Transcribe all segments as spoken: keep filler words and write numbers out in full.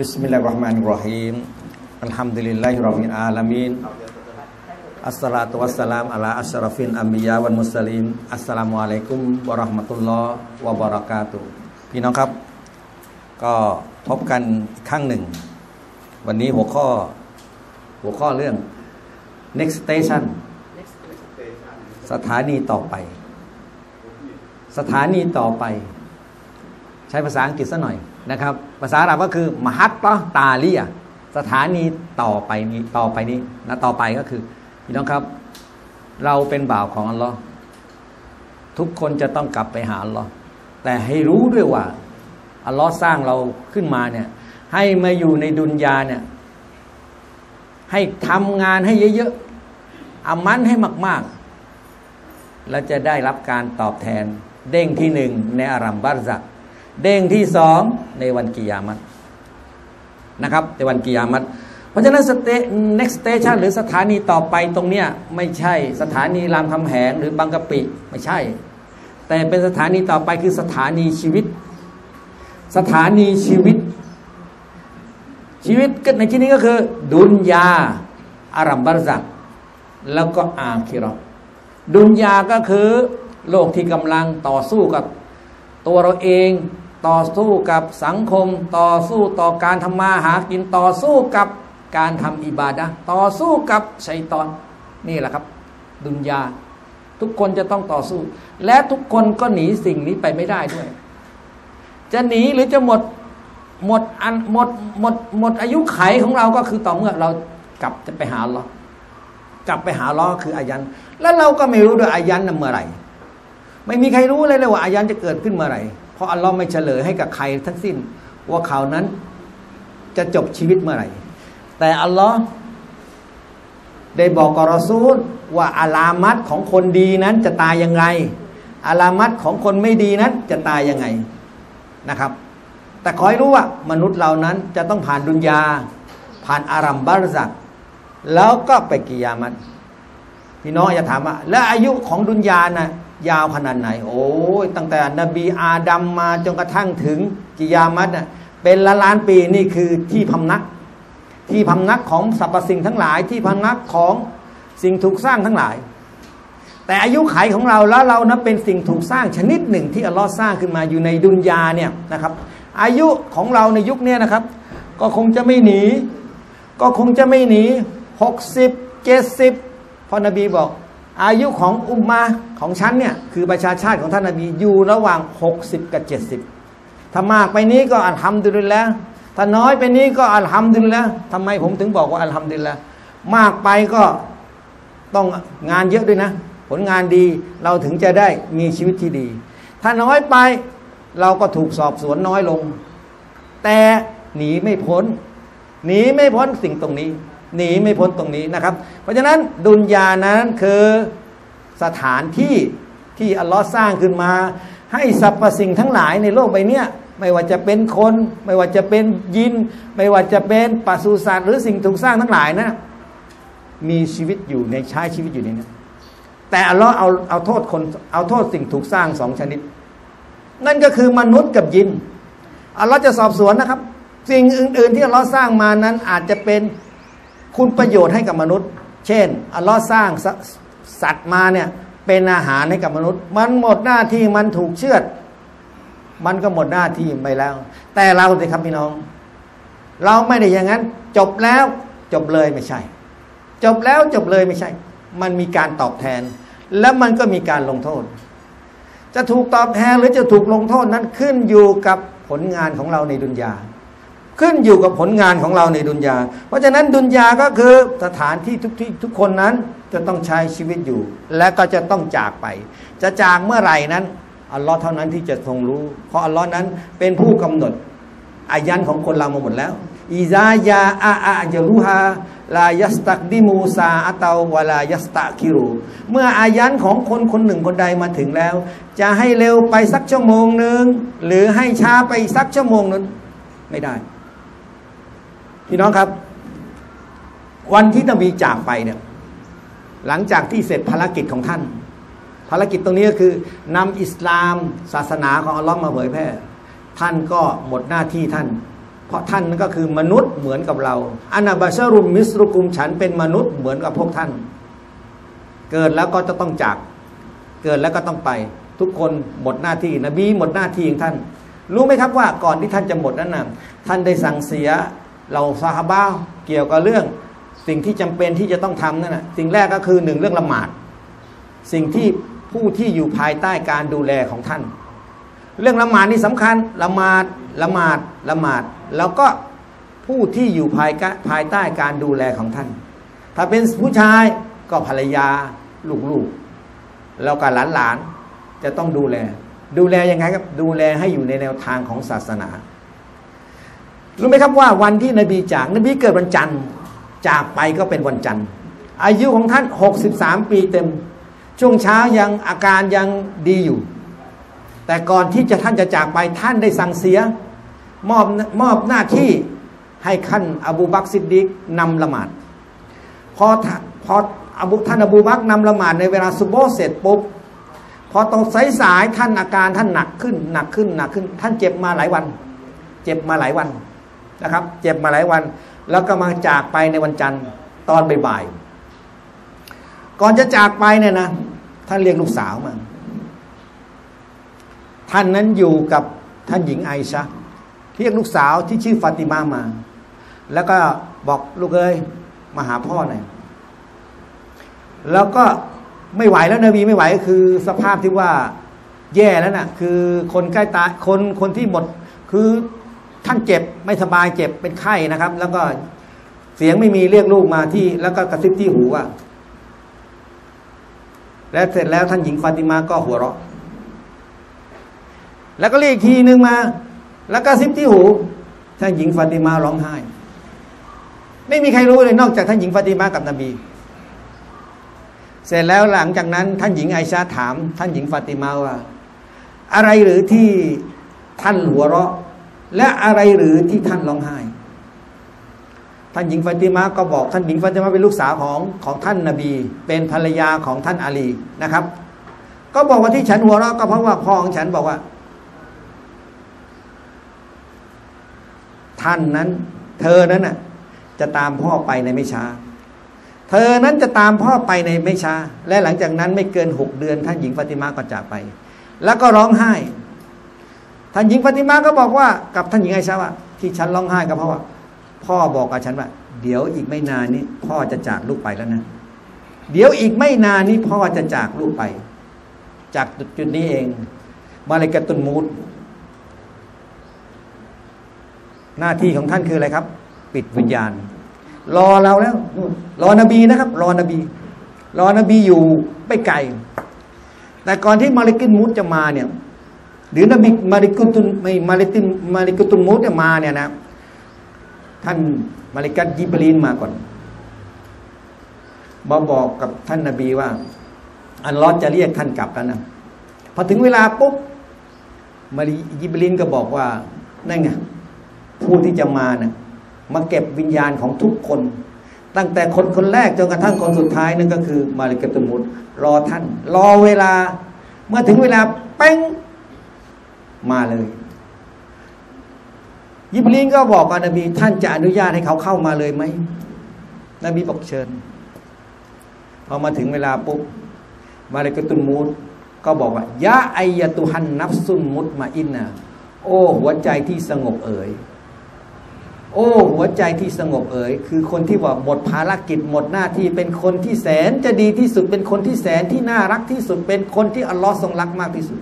บิสมิลลาฮิรเราะห์มานิรเราะฮีม อัลฮัมดุลิลลาฮิร็อบบิลอาลามีน อัสสลาตุ วัสสลาม อะลา อัชรอฟิล อัมบิยา วัล มุรสลีน อัสสลามุอะลัยกุม วะเราะห์มะตุลลอฮ์ วะ บะเราะกาตุฮ์ พี่น้องครับก็พบกันอีกครั้งหนึ่งวันนี้หัวข้อหัวข้อเรื่อง next station สถานีต่อไปสถานีต่อไปใช้ภาษาอังกฤษซะหน่อยนะครับภาษาอาหรับก็คือมหัตตะตาลียะสถานีต่อไปนี้ต่อไปนี้นะต่อไปก็คือพี่น้องครับเราเป็นบ่าวของอัลเลาะห์ทุกคนจะต้องกลับไปหาอัลเลาะห์แต่ให้รู้ด้วยว่าอัลเลาะห์สร้างเราขึ้นมาเนี่ยให้มาอยู่ในดุนยาเนี่ยให้ทำงานให้เยอะๆอามันให้มากๆแล้วจะได้รับการตอบแทนเด้งที่หนึ่งในอารัมบัรซักเด้งที่สองในวันกิยามัตนะครับในวันกิยามัตเพราะฉะนั้นสเต next station หรือสถานีต่อไปตรงเนี้ยไม่ใช่สถานีรามคำแหงหรือบางกะปิไม่ใช่แต่เป็นสถานีต่อไปคือสถานีชีวิตสถานีชีวิตชีวิตในที่นี้ก็คือดุนยาอารัมบัรซักแล้วก็อาคิเราะห์ดุนยาก็คือโลกที่กำลังต่อสู้กับตัวเราเองต่อสู้กับสังคมต่อสู้ต่อการทำมาหากินต่อสู้กับการทำอิบาดะห์ต่อสู้กับชัยฏอนนี่แหละครับดุนยาทุกคนจะต้องต่อสู้และทุกคนก็หนีสิ่งนี้ไปไม่ได้ด้วยจะหนีหรือจะหมดหมดอันหมดหมดหมดอายุไขของเราก็คือต่อเมื่อเรากลับจะไปหาอัลเลาะห์กลับไปหาอัลเลาะห์คืออายันแล้วเราก็ไม่รู้ด้วยอายันนั้นเมื่อไหร่ไม่มีใครรู้เลยเลยว่าอายันจะเกิดขึ้นเมื่อไหร่เพราะอัลเลาะห์ไม่เฉลยให้กับใครทั้งสิ้นว่าเขานั้นจะจบชีวิตเมื่อไหร่แต่อัลเลาะห์ได้บอกกับรอซูลว่าอาลามัตของคนดีนั้นจะตายยังไงอาลามัตของคนไม่ดีนั้นจะตายยังไงนะครับแต่ขอให้รู้ว่ามนุษย์เหล่านั้นจะต้องผ่านดุนยาผ่านอารัมบัรซักแล้วก็ไปกิยามัตพี่น้องอย่าถามว่าแล้วอายุของดุนยาน่ะยาวขนาดไหนโอ้ยตั้งแต่นบีอาดัมมาจนกระทั่งถึงกิยามัตน่ะเป็นละล้านปีนี่คือที่พำนักที่พำนักของสรรพสิ่งทั้งหลายที่พำนักของสิ่งถูกสร้างทั้งหลายแต่อายุไขของเราแล้วเรานะเป็นสิ่งถูกสร้างชนิดหนึ่งที่อัลลอฮ์สร้างขึ้นมาอยู่ในดุนยาเนี่ยนะครับอายุของเราในยุคนี้นะครับก็คงจะไม่หนีก็คงจะไม่หนีหกสิบเจ็ดสิบพอนบีบอกอายุของอุมมะของฉันเนี่ยคือประชาชาติของท่านนบีอยู่ระหว่างหกสิบกับเจ็ดสิบถ้ามากไปนี้ก็อัลฮัมดุลิลละห์ถ้าน้อยไปนี้ก็อัลฮัมดุลิลละห์ทำไมผมถึงบอกว่าอัลฮัมดุลิลละห์มากไปก็ต้องงานเยอะด้วยนะผลงานดีเราถึงจะได้มีชีวิตที่ดีถ้าน้อยไปเราก็ถูกสอบสวนน้อยลงแต่หนีไม่พ้นหนีไม่พ้นสิ่งตรงนี้หนีไม่พ้นตรงนี้นะครับเพราะฉะนั้นดุนยานั้นคือสถานที่ที่อัลลอฮ์สร้างขึ้นมาให้สรรพสิ่งทั้งหลายในโลกใบนี้ไม่ว่าจะเป็นคนไม่ว่าจะเป็นยินไม่ว่าจะเป็นปศุสัตว์หรือสิ่งถูกสร้างทั้งหลายนะมีชีวิตอยู่ในใช้ชีวิตอยู่ในนั้นแต่อัลลอฮ์เอาเอาโทษคนเอาโทษสิ่งถูกสร้างสองชนิดนั่นก็คือมนุษย์กับยินอัลลอฮ์จะสอบสวนนะครับสิ่งอื่นๆที่อัลลอฮ์สร้างมานั้นอาจจะเป็นคุณประโยชน์ให้กับมนุษย์เช่นอัลลอฮ์สร้างสัตว์มาเนี่ยเป็นอาหารให้กับมนุษย์มันหมดหน้าที่มันถูกเชือดมันก็หมดหน้าที่ไปแล้วแต่เราสิครับพี่น้องเราไม่ได้อย่างนั้นจบแล้วจบเลยไม่ใช่จบแล้วจบเลยไม่ใช่มันมีการตอบแทนและมันก็มีการลงโทษจะถูกตอบแทนหรือจะถูกลงโทษนั้นขึ้นอยู่กับผลงานของเราในดุนยาขึ้นอยู่กับผลงานของเราในดุนยาเพราะฉะนั้นดุนยาก็คือสถานที่ทุกที่ทุกคนนั้นจะต้องใช้ชีวิตอยู่และก็จะต้องจากไปจะจากเมื่อไหร่นั้นอัลลอฮ์เท่านั้นที่จะทรงรู้เพราะอัลลอฮ์นั้นเป็นผู้กำหนดอายันของคนเรามาหมดแล้วอิซายาอาอัจรุฮาลายัสตักดิมูซาอัตาวะลายัสตะคิรูเมื่ออายันของคนคนหนึ่งคนใดมาถึงแล้วจะให้เร็วไปสักชั่วโมงหนึ่งหรือให้ช้าไปสักชั่วโมงนั้นไม่ได้พี่น้องครับวันที่นบีจากไปเนี่ยหลังจากที่เสร็จภารกิจของท่านภารกิจตรงนี้ก็คือนำอิสลามศาสนาของอัลลอฮ์มาเผยแพร่ท่านก็หมดหน้าที่ท่าน เพราะท่านก็คือมนุษย์เหมือนกับเราอานาบาชารุมมิสรุกุมฉันเป็นมนุษย์เหมือนกับพวกท่านเกิดแล้วก็จะต้องจากเกิดแล้วก็ต้องไปทุกคนหมดหน้าที่นบีหมดหน้าที่ของท่านรู้ไหมครับว่าก่อนที่ท่านจะหมดนั้นนะท่านได้สั่งเสียเราซาฮาบะห์เกี่ยวกับเรื่องสิ่งที่จำเป็นที่จะต้องทำนั่นนะสิ่งแรกก็คือหนึ่งเรื่องละหมาดสิ่งที่ผู้ที่อยู่ภายใต้การดูแลของท่านเรื่องละหมาดนี่สำคัญละหมาดละหมาดละหมาดแล้วก็ผู้ที่อยู่ภายภายใต้การดูแลของท่านถ้าเป็นผู้ชายก็ภรรยาลูกๆแล้วก็หลานๆจะต้องดูแลดูแลยังไงครับดูแลให้อยู่ในแนวทางของศาสนารู้ไหมครับว่าวันที่นบีจากนบีเกิดวันจันทร์จากไปก็เป็นวันจันทร์อายุของท่านหกสิบสามปีเต็มช่วงเช้ายังอาการยังดีอยู่แต่ก่อนที่จะท่านจะจากไปท่านได้สั่งเสียมอบมอบหน้าที่ให้ขั้นอบูบักรซิดดีกนำละหมาดพอพออบุท่านอบูบักรนำละหมาดในเวลาซุบฮ์เสร็จปุ๊บพอตอนสายๆท่านอาการท่านหนักขึ้นหนักขึ้นหนักขึ้นท่านเจ็บมาหลายวันเจ็บมาหลายวันนะครับเจ็บมาหลายวันแล้วก็มาจากไปในวันจันทร์ตอนบ่ายๆก่อนจะจากไปเนี่ยนะท่านเรียกลูกสาวมาท่านนั้นอยู่กับท่านหญิงไอชะเรียกลูกสาวที่ชื่อฟาติมามาแล้วก็บอกลูกเอ้ยมาหาพ่อหน่อยแล้วก็ไม่ไหวแล้วนบีไม่ไหวก็คือสภาพที่ว่าแย่แล้วนะ่ะคือคนใกล้ตายคนคนที่หมดคือท่านเจ็บไม่สบายเจ็บเป็นไข้นะครับแล้วก็เสียงไม่มีเรียกลูกมาที่แล้วก็กระซิบที่หูว่าและเสร็จแล้วท่านหญิงฟาติมาก็หัวเราะแล้วก็เรียกอีกทีนึงมาแล้วก็กระซิบที่หูท่านหญิงฟาติมาร้องไห้ไม่มีใครรู้เลยนอกจากท่านหญิงฟาติมากับนบีเสร็จแล้วหลังจากนั้นท่านหญิงไอชาถามท่านหญิงฟาติมาว่าอะไรหรือที่ท่านหัวเราะและอะไรหรือที่ท่านร้องไห้ท่านหญิงฟาติมาก็บอกท่านหญิงฟาติมาเป็นลูกสาวของของท่านนบีเป็นภรรยาของท่านอาลีนะครับก็บอกว่าที่ฉันหัวเราะก็เพราะว่าพ่อของฉันบอกว่าท่านนั้นเธอนั้นน่ะจะตามพ่อไปในไม่ช้าเธอนั้นจะตามพ่อไปในไม่ช้าและหลังจากนั้นไม่เกินหกเดือนท่านหญิงฟาติมาก็จากไปแล้วก็ร้องไห้ท่านหญิงฟาติมาก็บอกว่ากับท่านหญิงไอชาว่าที่ฉันร้องไห้ก็เพราะว่าพ่อบอกกับฉันว่าเดี๋ยวอีกไม่นานนี้พ่อจะจากลูกไปแล้วนะเดี๋ยวอีกไม่นานนี้พ่อจะจากลูกไปจากจุดนี้เองมาเลกะตุลมูตหน้าที่ของท่านคืออะไรครับปิดวิญญาณรอเราแล้วรอนบีนะครับรอนบีรอนบีอยู่ไม่ไกลแต่ก่อนที่มาลิกุนมุตจะมาเนี่ยหรือนบีมาลิกุตุนไม่มาลิตินมาลิกุตุนมุตจะมาเนี่ยนะท่านมาลิกัตยิบรีนมาก่อนมาบอกกับท่านนบีว่าอัลลอฮ์จะเรียกท่านกลับแล้วนะพอถึงเวลาปุ๊บมาลิยิบรีนก็บอกว่านั่นไงผู้ที่จะมาเนี่ยมาเก็บวิญญาณของทุกคนตั้งแต่คนคนแรกจนกระทั่งคนสุดท้ายนั่นก็คือมาลิกะตุลมูตรอท่านรอเวลาเมื่อถึงเวลาเป้งมาเลยยิบรีนก็บอกกับนบีท่านจะอนุญาตให้เขาเข้ามาเลยไหมนบีบอกเชิญพอมาถึงเวลาปุ๊บมาลิกะตุลมูตก็บอกว่ายะไอยะตุฮันนัฟซุนมุตมาอินนะโอ้หัวใจที่สงบเอ๋ยโอ้หัวใจที่สงบเอ๋ยคือคนที่ว่าหมดภารกิจหมดหน้าที่เป็นคนที่แสนจะดีที่สุดเป็นคนที่แสนที่น่ารักที่สุดเป็นคนที่อัลลอฮ์ทรงรักมากที่สุด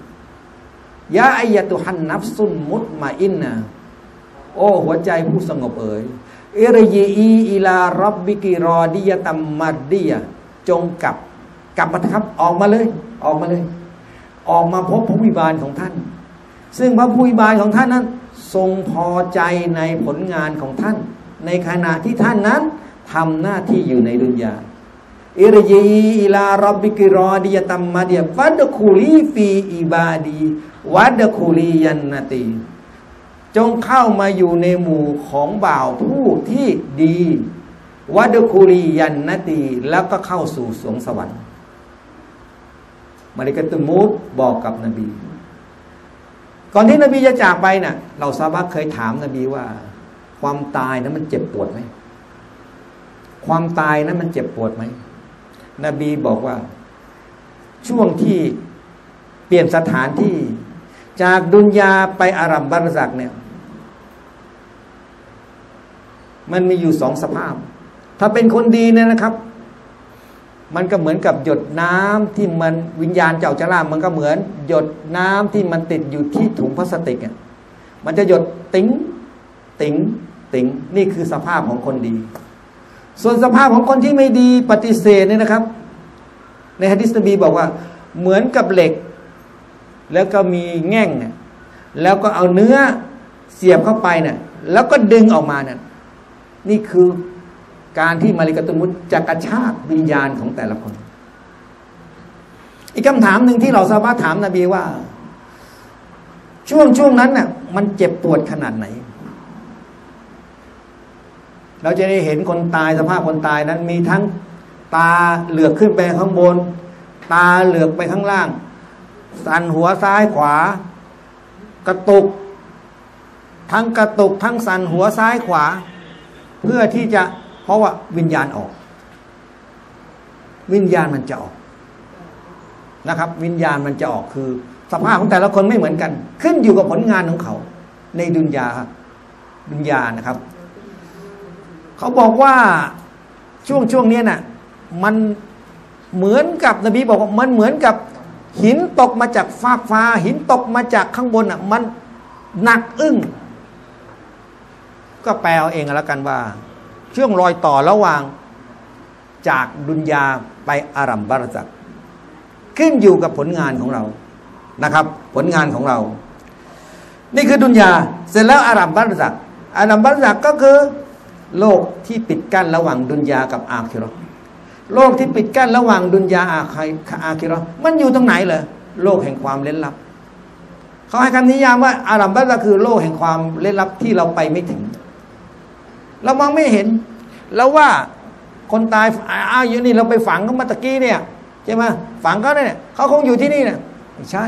ยะไอยะตุฮันนัฟซุนมุตมาอินนะโอ้หัวใจผู้สงบเอ๋ยอิรยีอีอิลารับบิกิรอดิยะตัมมัดดิยะจงกลับกลับมาครับออกมาเลยออกมาเลยออกมาพบพระผู้วิบาลของท่านซึ่งพระผู้วิบาลของท่านนั้นทรงพอใจในผลงานของท่านในขณะที่ท่านนั้นทำหน้าที่อยู่ในดุนยาอิรยีอิลารับบิกิรอดิยะตัมมาเดียวัดคูลีฟีอิบาดีวัดคูลียันนตีจงเข้ามาอยู่ในหมู่ของบ่าวผู้ที่ดีวัดคูลียันนตีแล้วก็เข้าสู่สวงสวรรค์มาลิกะตุลมูตบอกกับนบีก่อนที่นบีจะจากไปน่ะเราซาบะเคยถามนบีว่า ความตายนั้นมันเจ็บปวดไหมความตายนั้นมันเจ็บปวดไหมนบีบอกว่าช่วงที่เปลี่ยนสถานที่จากดุนยาไปอารัมบารซักเนี่ยมันมีอยู่สองสภาพถ้าเป็นคนดีเนี่ยนะครับมันก็เหมือนกับหยดน้ำที่มันวิญญาณเจ้าจรามันก็เหมือนหยดน้ำที่มันติดอยู่ที่ถุงพลาสติกเนี่ยมันจะหยดติ๋งติ๋งติ๋งนี่คือสภาพของคนดีส่วนสภาพของคนที่ไม่ดีปฏิเสธเนี่ยนะครับในหะดีษนบีบอกว่าเหมือนกับเหล็กแล้วก็มีแง่งเนี่ยแล้วก็เอาเนื้อเสียบเข้าไปเนี่ยแล้วก็ดึงออกมาเนี่ยนี่คือการที่มาลิกะตุลมุตจะกระชากวิญญาณของแต่ละคนอีกคำถามหนึ่งที่เราสามารถถามนบีว่าช่วงช่วงนั้นน่ะมันเจ็บปวดขนาดไหนเราจะได้เห็นคนตายสภาพคนตายนั้นมีทั้งตาเหลือกขึ้นไปข้างบนตาเหลือกไปข้างล่างสั่นหัวซ้ายขวากระตุกทั้งกระตุกทั้งสั่นหัวซ้ายขวาเพื่อที่จะเพราะว่าวิญญาณออกวิญญาณมันจะออกนะครับวิญญาณมันจะออกคือสภาพของแต่ละคนไม่เหมือนกันขึ้นอยู่กับผลงานของเขาในดุนยาดุนยานะครับเขาบอกว่าช่วงช่วงนี้น่ะมันเหมือนกับนบีบอกว่ามันเหมือนกับหินตกมาจากฟากฟ้าหินตกมาจากข้างบนอ่ะมันหนักอึ้งก็แปลเอาเองแล้วกันว่าช่วงรอยต่อระหว่างจากดุนยาไปอารัมบารซักขึ้นอยู่กับผลงานของเรานะครับผลงานของเรานี่คือดุนยาเสร็จแล้วอารัมบารซักอารัมบารซักก็คือโลกที่ปิดกั้นระหว่างดุนยากับอาคิเราะห์โลกที่ปิดกั้นระหว่างดุนยาอาคิเราะห์มันอยู่ตรงไหนเหรอโลกแห่งความเร้นลับเขาให้คำนิยามว่าอารัมบารซักคือโลกแห่งความเร้นลับที่เราไปไม่ถึงเรามองไม่เห็นแล้วว่าคนตายอ้าวอยู่นี่เราไปฝังเขามาตะกี้เนี่ยใช่ไหมฝังเขาเนี่ยเขาคงอยู่ที่นี่เนี่ยไม่ใช่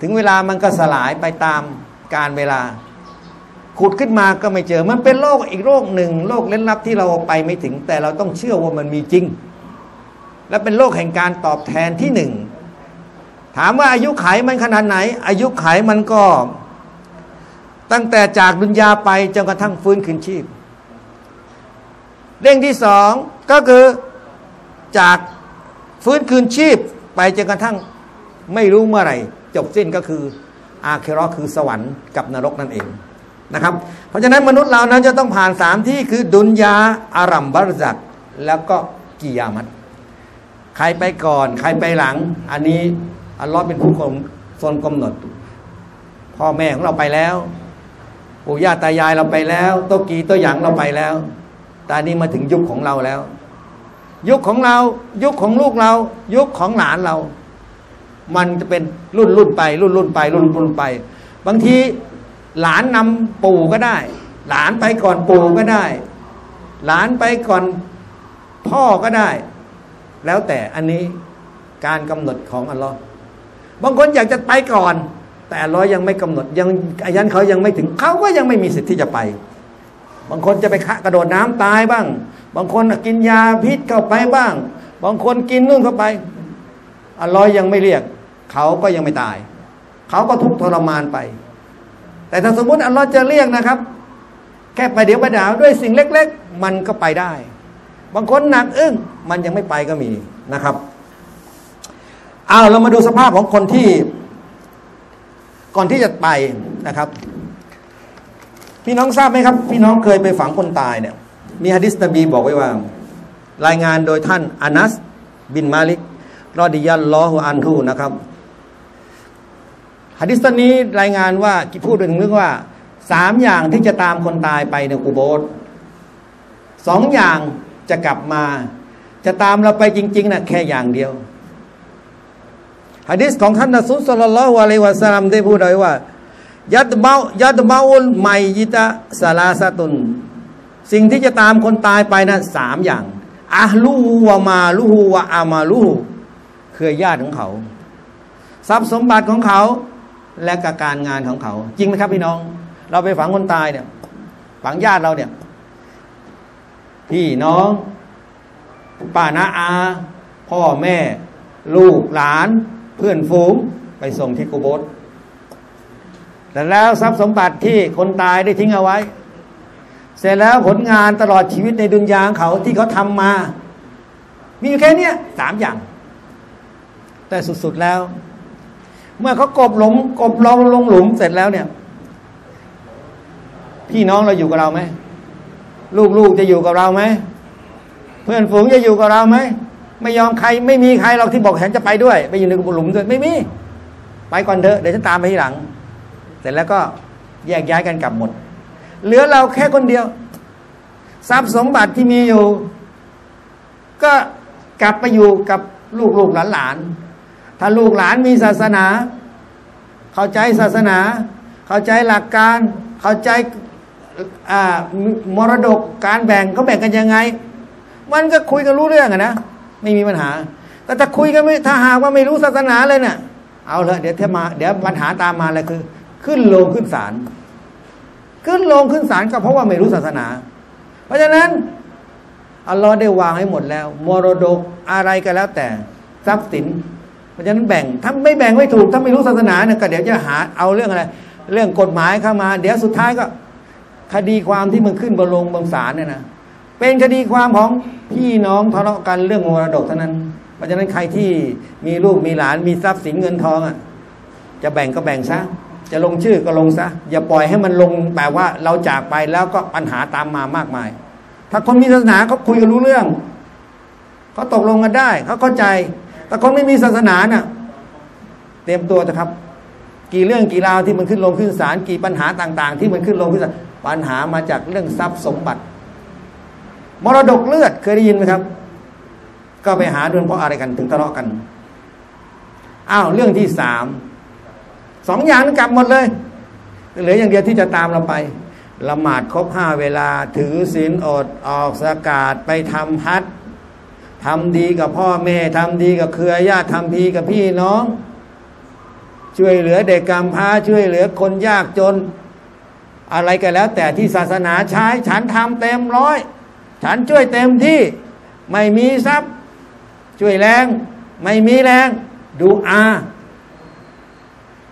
ถึงเวลามันก็สลายไปตามการเวลาขุดขึ้นมาก็ไม่เจอมันเป็นโลกอีกโลกหนึ่งโลกลึกลับที่เราไปไม่ถึงแต่เราต้องเชื่อว่ามันมีจริงและเป็นโลกแห่งการตอบแทนที่หนึ่งถามว่าอายุไขมันขนาดไหนอายุไขมันก็ตั้งแต่จากดุนยาไปจนกระทั่งฟื้นคืนชีพเรื่องที่สองก็คือจากฟื้นคืนชีพไปจนกระทั่งไม่รู้เมื่อไหร่จบสิ้นก็คืออาคิเราะห์คือสวรรค์กับนรกนั่นเองนะครับเพราะฉะนั้นมนุษย์เรานั้นจะต้องผ่านสามที่คือดุนยาอารัมบารซักแล้วก็กิยามัตใครไปก่อนใครไปหลังอันนี้อัลเลาะห์เป็นผู้ทรงกำหนดพ่อแม่ของเราไปแล้วปู่ย่าตายายเราไปแล้วโตกีโตหยังเราไปแล้วตอนนี้มาถึงยุคของเราแล้วยุคของเรายุคของลูกเรายุคของหลานเรามันจะเป็นรุ่นรุ่นไปรุ่นรุ่นไปรุ่นรุ่นไปบางทีหลานนำปู่ก็ได้หลานไปก่อนปู่ก็ได้หลานไปก่อนพ่อก็ได้แล้วแต่อันนี้การกำหนดของอัลลอฮ์บางคนอยากจะไปก่อนแต่อัลลอฮ์ยังไม่กำหนดยังอายันเขายังไม่ถึงเขาก็ยังไม่มีสิทธิ์ที่จะไปบางคนจะไปกระโดดน้ำตายบ้างบางคนกินยาพิษเข้าไปบ้างบางคนกินนู่นเข้าไปอัลลอฮ์ยังไม่เรียกเขาก็ยังไม่ตายเขาก็ทุกข์ทรมานไปแต่ถ้าสมมุติอัลลอฮ์จะเรียกนะครับแค่ไปเดี๋ยวไปด่าด้วยสิ่งเล็กๆมันก็ไปได้บางคนหนักอึ้งมันยังไม่ไปก็มีนะครับเอาเรามาดูสภาพของคนที่ก่อนที่จะไปนะครับพี่น้องทราบไหมครับพี่น้องเคยไปฝังคนตายเนี่ยมีหะดีษนบีบอกไว้ว่ารายงานโดยท่านอานัสบินมาลิกรอฎิยัลลอฮุอันฮุนะครับหะดีษนี้รายงานว่าที่พูดถึงเรื่องว่าสามอย่างที่จะตามคนตายไปในกุโบร์สองอย่างจะกลับมาจะตามเราไปจริงๆนะแค่อย่างเดียวหะดีษของท่านนะซุลลัลลอฮุอะลัยฮิวะซัลลัมได้พูดไว้ว่ายัดเบายัดเบาอุลไมยิตะซาลาซาตุนสิ่งที่จะตามคนตายไปนะสามอย่างอะลูวะมาลูฮูวะอามาลูฮูเครือญาติของเขาทรัพย์สมบัติของเขาและการงานของเขาจริงไหมครับพี่น้องเราไปฝังคนตายเนี่ย ฝังญาติเราเนี่ยพี่น้องป้าน้าอาพ่อแม่ลูกหลานเพื่อนฝูงไปส่งที่กุโบสถ์แต่แล้วทรัพย์สมบัติที่คนตายได้ทิ้งเอาไว้เสร็จแล้วผลงานตลอดชีวิตในดุนยาของเขาที่เขาทำมามีอยู่แค่นี้สามอย่างแต่สุดๆแล้วเมื่อเขากบหลงกบลองลงหลุมเสร็จแล้วเนี่ยพี่น้องเราอยู่กับเราไหมลูกๆจะอยู่กับเราไหมเพื่อนฝูงจะอยู่กับเราไหมไม่ยอมใครไม่มีใครเราที่บอกฉันจะไปด้วยไปอยู่ในกบหลุมด้วยไม่มีไปก่อนเถอะเดี๋ยวฉันตามไปทีหลังเสร็จแล้วก็แยกย้ายกันกลับหมดเหลือเราแค่คนเดียวทรัพย์สมบัติที่มีอยู่ก็กลับไปอยู่กับลูกลูกหลานหลานถ้าลูกหลานมีศาสนาเข้าใจศาสนาเข้าใจหลักการเข้าใจมรดกการแบ่งเขาแบ่งกันยังไงมันก็คุยกันรู้เรื่องอะนะไม่มีปัญหาแต่ถ้าคุยกันไม่ถ้าหากว่าไม่รู้ศาสนาเลยเนี่ยเอาเลยเดี๋ยวถ้ามาเดี๋ยวปัญหาตามมาเลยคือขึ้นลงขึ้นศาลขึ้นลงขึ้นศาลก็เพราะว่าไม่รู้ศาสนาเพราะฉะนั้นอัลลอฮ์ได้วางให้หมดแล้วมรดกอะไรก็แล้วแต่ทรัพย์สินเพราะฉะนั้นแบ่งถ้าไม่แบ่งไม่ถูกถ้าไม่รู้ศาสนาเนี่ยก็เดี๋ยวจะหาเอาเรื่องอะไรเรื่องกฎหมายเข้ามาเดี๋ยวสุดท้ายก็คดีความที่มันขึ้นบนลงบนศาลเนี่ยนะเป็นคดีความของพี่น้องทะเลาะกันเรื่องมรดกเท่านั้นเพราะฉะนั้นใครที่มีลูกมีหลานมีทรัพย์สินเงินทองอ่ะจะแบ่งก็แบ่งซะจะลงชื่อก็ลงซะอย่าปล่อยให้มันลงแปลว่าเราจากไปแล้วก็ปัญหาตามมามากมายถ้าคนมีศาสนาเขาคุยกันรู้เรื่องเขาตกลงกันได้เขาเข้าใจแต่คนไม่มีศาสนาเนี่ยเตรียมตัวนะครับกี่เรื่องกี่ราวที่มันขึ้นลงขึ้นศาลกี่ปัญหาต่างๆที่มันขึ้นลงขึ้นศาลปัญหามาจากเรื่องทรัพย์สมบัติมรดกเลือดเคยได้ยินไหมครับก็ไปหาด้วยเพราะอะไรกันถึงทะเลาะกันอ้าวเรื่องที่สามสองอย่างกลับหมดเลยเหลืออย่างเดียวที่จะตามเราไปละหมาดครบห้าเวลาถือศีลอดออกซะกาตไปทำฮัจญ์ทำดีกับพ่อแม่ทำดีกับเครือญาติทำดีกับพี่น้องช่วยเหลือเด็กกำพร้าช่วยเหลือคนยากจนอะไรก็แล้วแต่ที่ศาสนาใช้ฉันทำเต็มร้อยฉันช่วยเต็มที่ไม่มีทรัพย์ช่วยแรงไม่มีแรงดูอา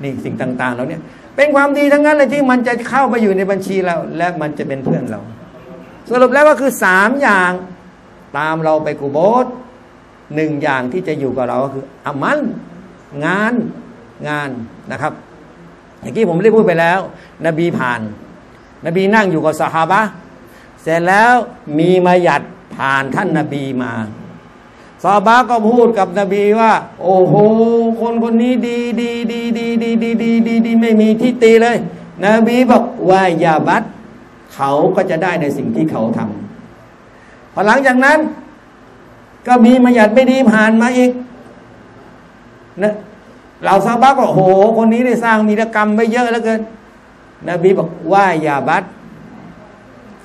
นี่สิ่งต่างๆเราเนี่ยเป็นความดีทั้งนั้นเลยที่มันจะเข้าไปอยู่ในบัญชีเราและมันจะเป็นเพื่อนเราสรุปแล้วก็คือสามอย่างตามเราไปกุโบสถ์หนึ่งอย่างที่จะอยู่กับเราก็คืออามัลงานงานนะครับอย่างที่ผมได้พูดไปแล้วนบีผ่านนบีนั่งอยู่กับซอฮาบะห์เสร็จแล้วมีมายัดผ่านท่านนบีมาซอฮาบะห์ก็พูดกับนบีว่าโอ้โหคนคนนี้ดีดีดีดีดีดีดีดีดีไม่มีที่ตีเลยนบีบอกวายาบัตเขาก็จะได้ในสิ่งที่เขาทำพอหลังจากนั้นก็มีมายัดไม่ดีผ่านมาอีกนะเราซอฮาบะห์ก็โอ้โหคนนี้ได้สร้างมีรกรรมไว้เยอะแล้วเกินนบีบอกวายาบัต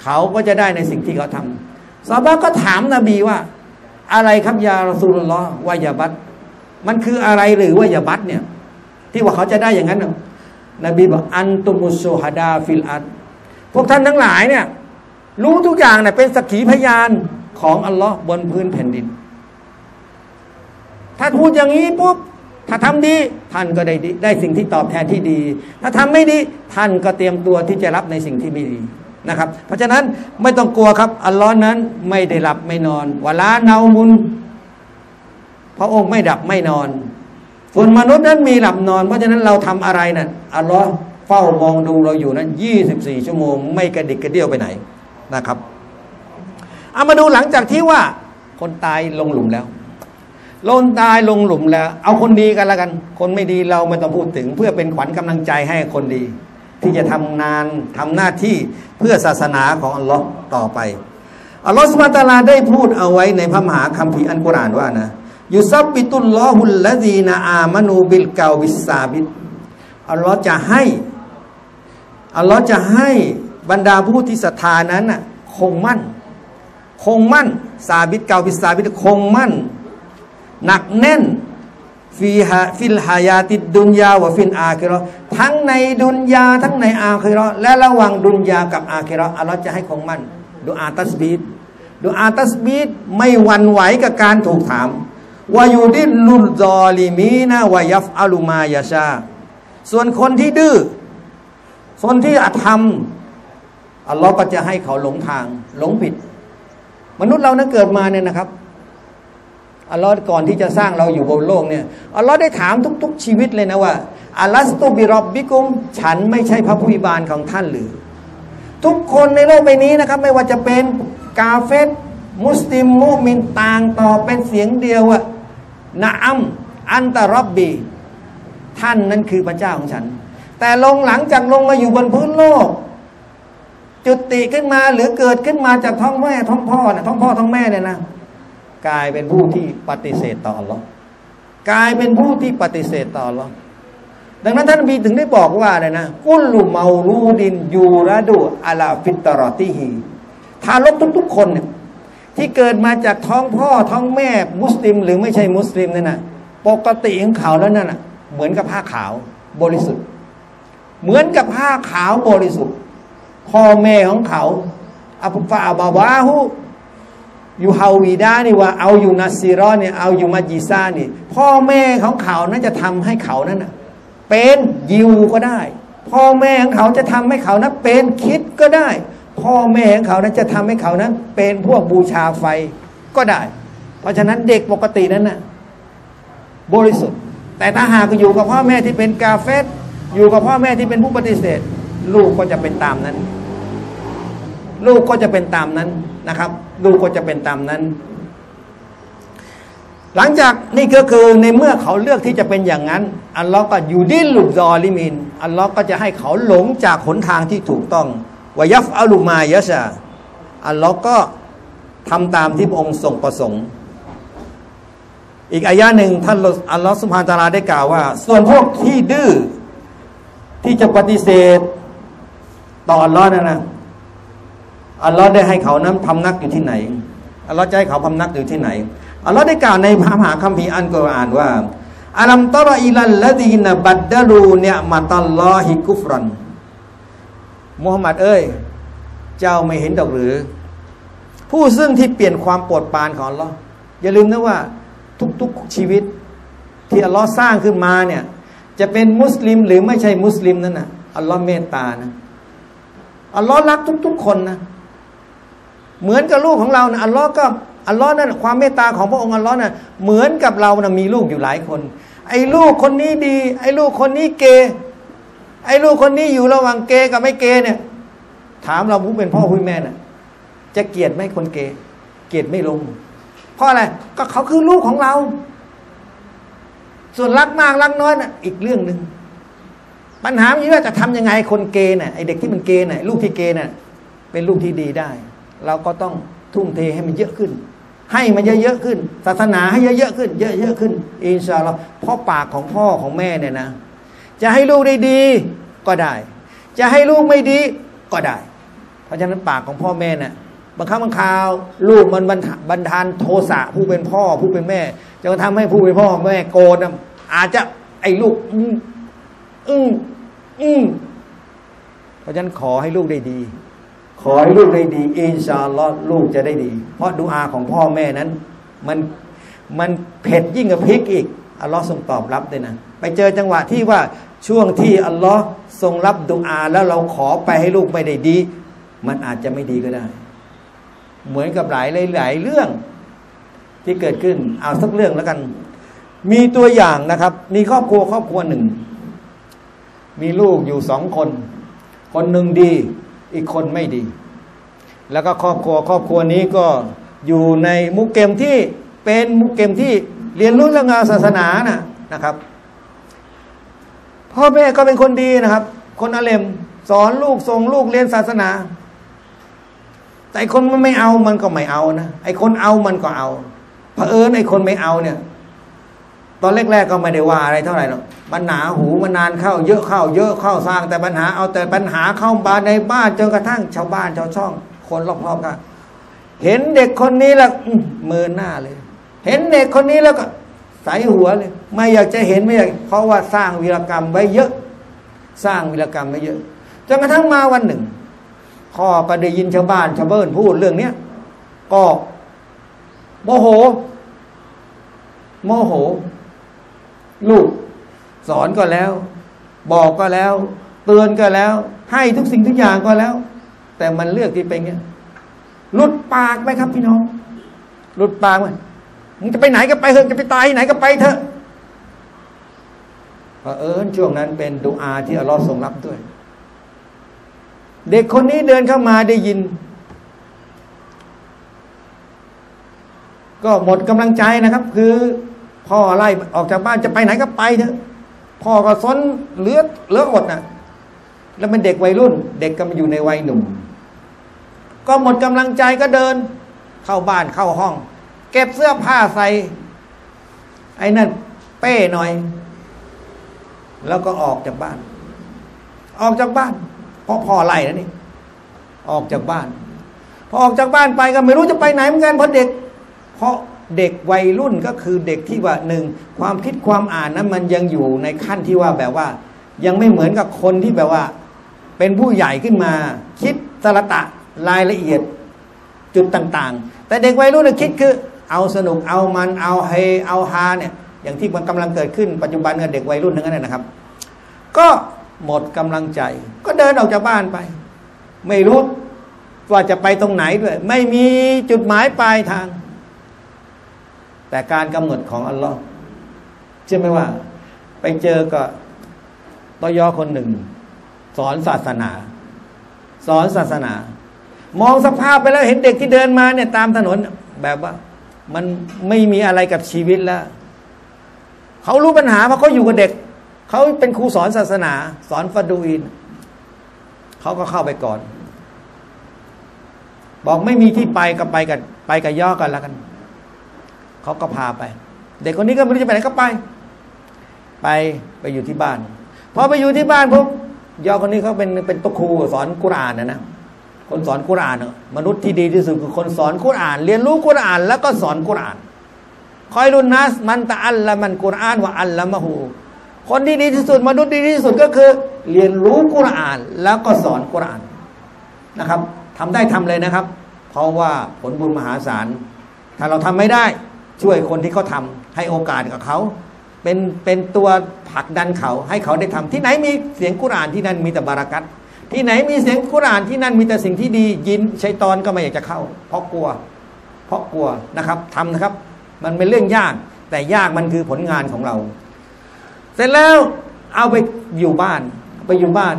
เขาก็จะได้ในสิ่งที่เขาทำซอฮาบะห์ก็ถามนบีว่าอะไรครับยารอซูลุลลอฮ์วายาบัตมันคืออะไรหรือวายาบัตเนี่ยที่ว่าเขาจะได้อย่างนั้นนบีบอกอันตุมุสซูฮะดาฟิลอัดพวกท่านทั้งหลายเนี่ยรู้ทุกอย่างเนี่ยเป็นสักขีพยานของอัลลอฮ์บนพื้นแผ่นดินถ้าพูดอย่างนี้ปุ๊บถ้าทำดีท่านก็ได้ได้สิ่งที่ตอบแทนที่ดีถ้าทำไม่ดีท่านก็เตรียมตัวที่จะรับในสิ่งที่ไม่ดีนะครับเพราะฉะนั้นไม่ต้องกลัวครับอัลลอฮ์นั้นไม่ได้หลับไม่นอนวะลาเนามุนพระองค์ไม่ดับไม่นอนส่วนมนุษย์นั้นมีหลับนอนเพราะฉะนั้นเราทำอะไรนั่นอัลลอฮ์เฝ้ามองดูเราอยู่นั้นยี่สิบสี่ชั่วโมงไม่กระดิกกระเดี่ยวไปไหนนะครับเอามาดูหลังจากที่ว่าคนตายลงหลุมแล้วลนตายลงหลุมแล้วเอาคนดีกันละกันคนไม่ดีเราไม่ต้องพูดถึงเพื่อเป็นขวัญกำลังใจให้คนดีที่จะทำงานทำหน้าที่เพื่อศาสนาของอัลลอฮ์ต่อไปอัลลอฮ์ซุบฮานะฮูวะตะอาลาได้พูดเอาไว้ในพระมหาคัมภีร์อัลกุรอานว่านะยุซับบิตุลลอฮุลละซีนะอามานูบิลกาวบิสซาบิตอัลลอฮ์จะให้อัลลอฮ์จะให้บรรดาผู้ที่ศรัทธานั้นน่ะคงมั่นคงมั่นซาบิตกาวบิสซาบิตคงมั่นหนักแน่นฟิลฮายาติดดุนยาวะฟิลอาคิเราะฮ์ ทั้งในดุนยาทั้งในอาคิเราะห์และระหว่างดุนยากับอาคิเราะห์อัลเลาะห์จะให้คงมั่นดุอาตัสบีฮ์ดุอาตัสบีฮ์ไม่หวั่นไหวกับการถูกถามวายูดิลุลซอลิมีนะวายัฟอัลุมายาชาส่วนคนที่ดื้อคนที่อธรรมอัลเลาะห์ก็จะให้เขาหลงทางหลงผิดมนุษย์เรานั้นเกิดมาเนี่ยนะครับอัลเลาะห์ก่อนที่จะสร้างเราอยู่บนโลกเนี่ยอัลเลาะห์ได้ถามทุกๆชีวิตเลยนะว่าอัลลัสตุบิร็อบบิกุมฉันไม่ใช่พระผู้พิบาลของท่านหรือทุกคนในโลกใบนี้นะครับไม่ว่าจะเป็นกาเฟรมุสลิมมุมินต่างต่อเป็นเสียงเดียวอะนะอัมอันตะร็อบบีท่านนั้นคือพระเจ้าของฉันแต่ลงหลังจากลงมาอยู่บนพื้นโลกจุติขึ้นมาหรือเกิดขึ้นมาจากท้องแม่ท้องพ่อนะท้องพ่อท้องแม่เนี่ยนะกลายเป็นผู้ที่ปฏิเสธต่ออัลเลาะห์กลายเป็นผู้ที่ปฏิเสธต่ออัลเลาะห์ดังนั้นท่านนบีถึงได้บอกว่าอะไรนะกุลลุเมาลูดินยูระดูอะลาฟิตรอติฮีทารกทุกๆคนเนี่ยที่เกิดมาจากท้องพ่อท้องแม่มุสลิมหรือไม่ใช่มุสลิมนั่นน่ะปกติของเขาแล้วนั่นน่ะเหมือนกับผ้าขาวบริสุทธิ์เหมือนกับผ้าขาวบริสุทธิ์พ่อแม่ของเขาอับฟาบาวาหูยูฮาวีดานี่ว่าเอาอยู่นาซีรอเนี่ยเอาอยู่มาจีซ่านี่พ่อแม่ของเขาน่าจะทำให้เขานั่นน่ะเป็นยิวก็ได้พ่อแม่ของเขาจะทำให้เขานั้นเป็นคริสต์ก็ได้พ่อแม่ของเขานั้นจะทำให้เขานั้นเป็นพวกบูชาไฟก็ได้เพราะฉะนั้นเด็กปกตินั้นน่ะบริสุทธิ์แต่ถ้าหากอยู่กับพ่อแม่ที่เป็นกาเฟรอยู่กับพ่อแม่ที่เป็นผู้ปฏิเสธลูกก็จะเป็นตามนั้นลูกก็จะเป็นตามนั้นนะครับลูกก็จะเป็นตามนั้นหลังจากนี่ก็คือในเมื่อเขาเลือกที่จะเป็นอย่างนั้นอัลเลาะห์ก็ยูดิลลุซอลิมีนอัลเลาะห์ก็จะให้เขาหลงจากหนทางที่ถูกต้องวายัฟอัลุมายะชาอัลเลาะห์ก็ทำตามที่พระองค์ทรงประสงค์อีกอายะหนึ่งท่านอัลเลาะห์ซุบฮานะฮูวะตะอาลาได้กล่าวว่าส่วนพวกที่ดื้อที่จะปฏิเสธต่ออัลเลาะห์นะนะอัลเลาะห์ได้ให้เขานั้นพำนักอยู่ที่ไหนอัลเลาะห์จะให้เขาพำนักอยู่ที่ไหนอัลเลาะห์ได้กล่าวในพระมหาคัมภีร์อัลกุรอานว่าอะลัมตะรออิลัลลดีนะบัดดะลูนิอะมะตัลลอฮิกุฟรันมุฮัมมัดเอ้ยเจ้าไม่เห็นดอกหรือผู้ซึ่งที่เปลี่ยนความโปรดปรานของอัลเลาะห์อย่าลืมนะว่าทุกๆชีวิตที่อัลเลาะห์สร้างขึ้นมาเนี่ยจะเป็นมุสลิมหรือไม่ใช่มุสลิมนั่นน่ะอัลเลาะห์เมตตานะอัลเลาะห์รักทุกๆคนนะเหมือนกับลูกของเรานะอัลเลาะห์ก็อัลเลาะห์นั่นความเมตตาของพระองค์อัลเลาะห์น่ะเหมือนกับเรานะมีลูกอยู่หลายคนไอ้ลูกคนนี้ดีไอ้ลูกคนนี้เกไอ้ลูกคนนี้อยู่ระหว่างเกกับไม่เกเนี่ยถามเราผู้เป็นพ่อผู้แม่น่ะจะเกลียดไหมคนเกเกลียดไม่ลงเพราะอะไรก็เขาคือลูกของเราส่วนรักมากรักน้อยน่ะอีกเรื่องหนึ่งปัญหาอยู่ว่าจะทำยังไงคนเกน่ะไอเด็กที่มันเกน่ะลูกที่เกน่ะเป็นลูกที่ดีได้เราก็ต้องทุ่มเทให้มันเยอะขึ้นให้มันเยอะๆขึ้นศาสนาให้เยอะๆขึ้นเยอะๆขึ้นอินชาอัลลอฮ์เพราะปากของพ่อของแม่เนี่ยนะจะให้ลูกได้ดีก็ได้จะให้ลูกไม่ดีก็ได้เพราะฉะนั้นปากของพ่อแม่น่ะบางครั้งบางคราวลูกมันบันทานโทสะผู้เป็นพ่อผู้เป็นแม่จะทำให้ผู้เป็นพ่อแม่โกรธอาจจะไอ้ลูกอืมอืมอืมเพราะฉะนั้นขอให้ลูกได้ดีขอให้ลูกได้ดีอินชาอัลลอฮ์ลูกจะได้ดีเพราะดุอาของพ่อแม่นั้นมันมันเผ็ดยิ่งกว่าพริกอีกอัลลอฮ์ทรงตอบรับด้วยนะไปเจอจังหวะที่ว่าช่วงที่อัลลอฮ์ทรงรับดุอาแล้วเราขอไปให้ลูกไม่ได้ดีมันอาจจะไม่ดีก็ได้เหมือนกับหลายหลายเรื่องที่เกิดขึ้นเอาสักเรื่องแล้วกันมีตัวอย่างนะครับมีครอบครัวครอบครัวหนึ่งมีลูกอยู่สองคนคนหนึ่งดีอีกคนไม่ดีแล้วก็ครอบครัวครอบครัวนี้ก็อยู่ในมุกเกมที่เป็นมุกเกมที่เรียนรู้เรื่องศาสนานะนะครับพ่อแม่ก็เป็นคนดีนะครับคนอาเลมสอนลูกส่งลูกเรียนศาสนาแต่ไอ้คนมันไม่เอามันก็ไม่เอานะไอ้คนเอามันก็เอาเผอิญไอ้คนไม่เอาเนี่ยตอนแรกๆก็ไม่ได้ว่าอะไรเท่าไหร่หรอกปัญหาหูมานานเข้าเยอะเข้าเยอะเข้าสร้างแต่ปัญหาเอาแต่ปัญหาเข้ามาในบ้านจนกระทั่งชาวบ้านชาวช่องคนรอบๆก็เห็นเด็กคนนี้แล้วเมินหน้าเลยเห็นเด็กคนนี้แล้วก็ใส่หัวเลยไม่อยากจะเห็นไม่อยากเพราะว่าสร้างวีรกรรมไว้เยอะ สร้างวิรกรรมไว้เยอะจนกระทั่งมาวันหนึ่งพ่อก็ได้ยินชาวบ้านชาวเบิ้นพูดเรื่องเนี้ยก็โมโหโมโหลูกสอนก็แล้วบอกก็แล้วเตือนก็แล้วให้ทุกสิ่งทุกอย่างก็แล้วแต่มันเลือกที่เป็นเงี้ยหลุดปากไหมครับพี่น้องหลุดปากไหมมึงจะไปไหนก็ไปเถอะจะไปตายไหนก็ไปเถอะเพราะเออช่วงนั้นเป็นดุอาที่อัลลอฮ์ทรงรับด้วยเด็กคนนี้เดินเข้ามาได้ยินก็หมดกำลังใจนะครับคือพ่อไล่ออกจากบ้านจะไปไหนก็ไปเถอะพ่อก็ซนเหลือเหลืออดนะแล้วเป็นเด็กวัยรุ่นเด็กก็มาอยู่ในวัยหนุ่มก็หมดกำลังใจก็เดินเข้าบ้านเข้าห้องเก็บเสื้อผ้าใส่ไอ้นั่นเป้หน่อยแล้วก็ออกจากบ้านออกจากบ้านเพราะพ่อไล่นะนี่ออกจากบ้านพอออกจากบ้านไปก็ไม่รู้จะไปไหนเหมือนกันเพราะเด็กเพราะเด็กวัยรุ่นก็คือเด็กที่ว่าหนึ่งความคิดความอ่านนั้นมันยังอยู่ในขั้นที่ว่าแบบว่ายังไม่เหมือนกับคนที่แบบว่าเป็นผู้ใหญ่ขึ้นมาคิดสระตะรายละเอียดจุดต่างๆแต่เด็กวัยรุ่นคิดคือเอาสนุกเอามันเอาเฮเอาฮาเนี่ยอย่างที่มันกำลังเกิดขึ้นปัจจุบันกับเด็กวัยรุ่นทั้งนั้นนะครับก็หมดกำลังใจก็เดินออกจากบ้านไปไม่รู้ว่าจะไปตรงไหนด้วยไม่มีจุดหมายปลายทางแต่การกำหนดของอัลลอฮ์ใช่ไหมว่าไปเจอก็ตอยอคนหนึ่งสอนศาสนาสอนศาสนามองสภาพไปแล้วเห็นเด็กที่เดินมาเนี่ยตามถนนแบบว่ามันไม่มีอะไรกับชีวิตแล้วเขารู้ปัญหาเพราะเขาอยู่กับเด็กเขาเป็นครูสอนศาสนาสอนฟาดูอินเขาก็เข้าไปก่อนบอกไม่มีที่ไปก็ไปกันไปกับย่อกันแล้วกันเขาก็พาไปเด็กคนนี้ก็ไม่รู้จะไปไหนก็ไปไปไปอยู่ที่บ้านพอไปอยู่ที่บ้านพวกย่อคนนี้เขาเป็นเป็นตัวครูสอนกุรอานนะนะคนสอนกุรอานมนุษย์ที่ดีที่สุดคือคนสอนกุรอานเรียนรู้กุรอานแล้วก็สอนกุรอานคอยรุนนัสมันตะอัลละมันกุรอานวะอัลละมะฮูคนที่ดีที่สุดมนุษย์ที่ดีที่สุดก็คือเรียนรู้กุรอานแล้วก็สอนกุรอานนะครับทำได้ทำเลยนะครับเพราะว่าผลบุญมหาศาลถ้าเราทำไม่ได้ช่วยคนที่เขาทำให้โอกาสกับเขาเป็นเป็นตัวผลักดันเขาให้เขาได้ทำที่ไหนมีเสียงกุรอานที่นั่นมีแต่บารักัตที่ไหนมีเสียงกุรอานที่นั่นมีแต่สิ่งที่ดียินชัยฏอนก็ไม่อยากจะเข้าเพราะกลัวเพราะกลัวนะครับทำนะครับมันเป็นเรื่องยากแต่ยากมันคือผลงานของเราเสร็จแล้วเอาไปอยู่บ้านไปอยู่บ้าน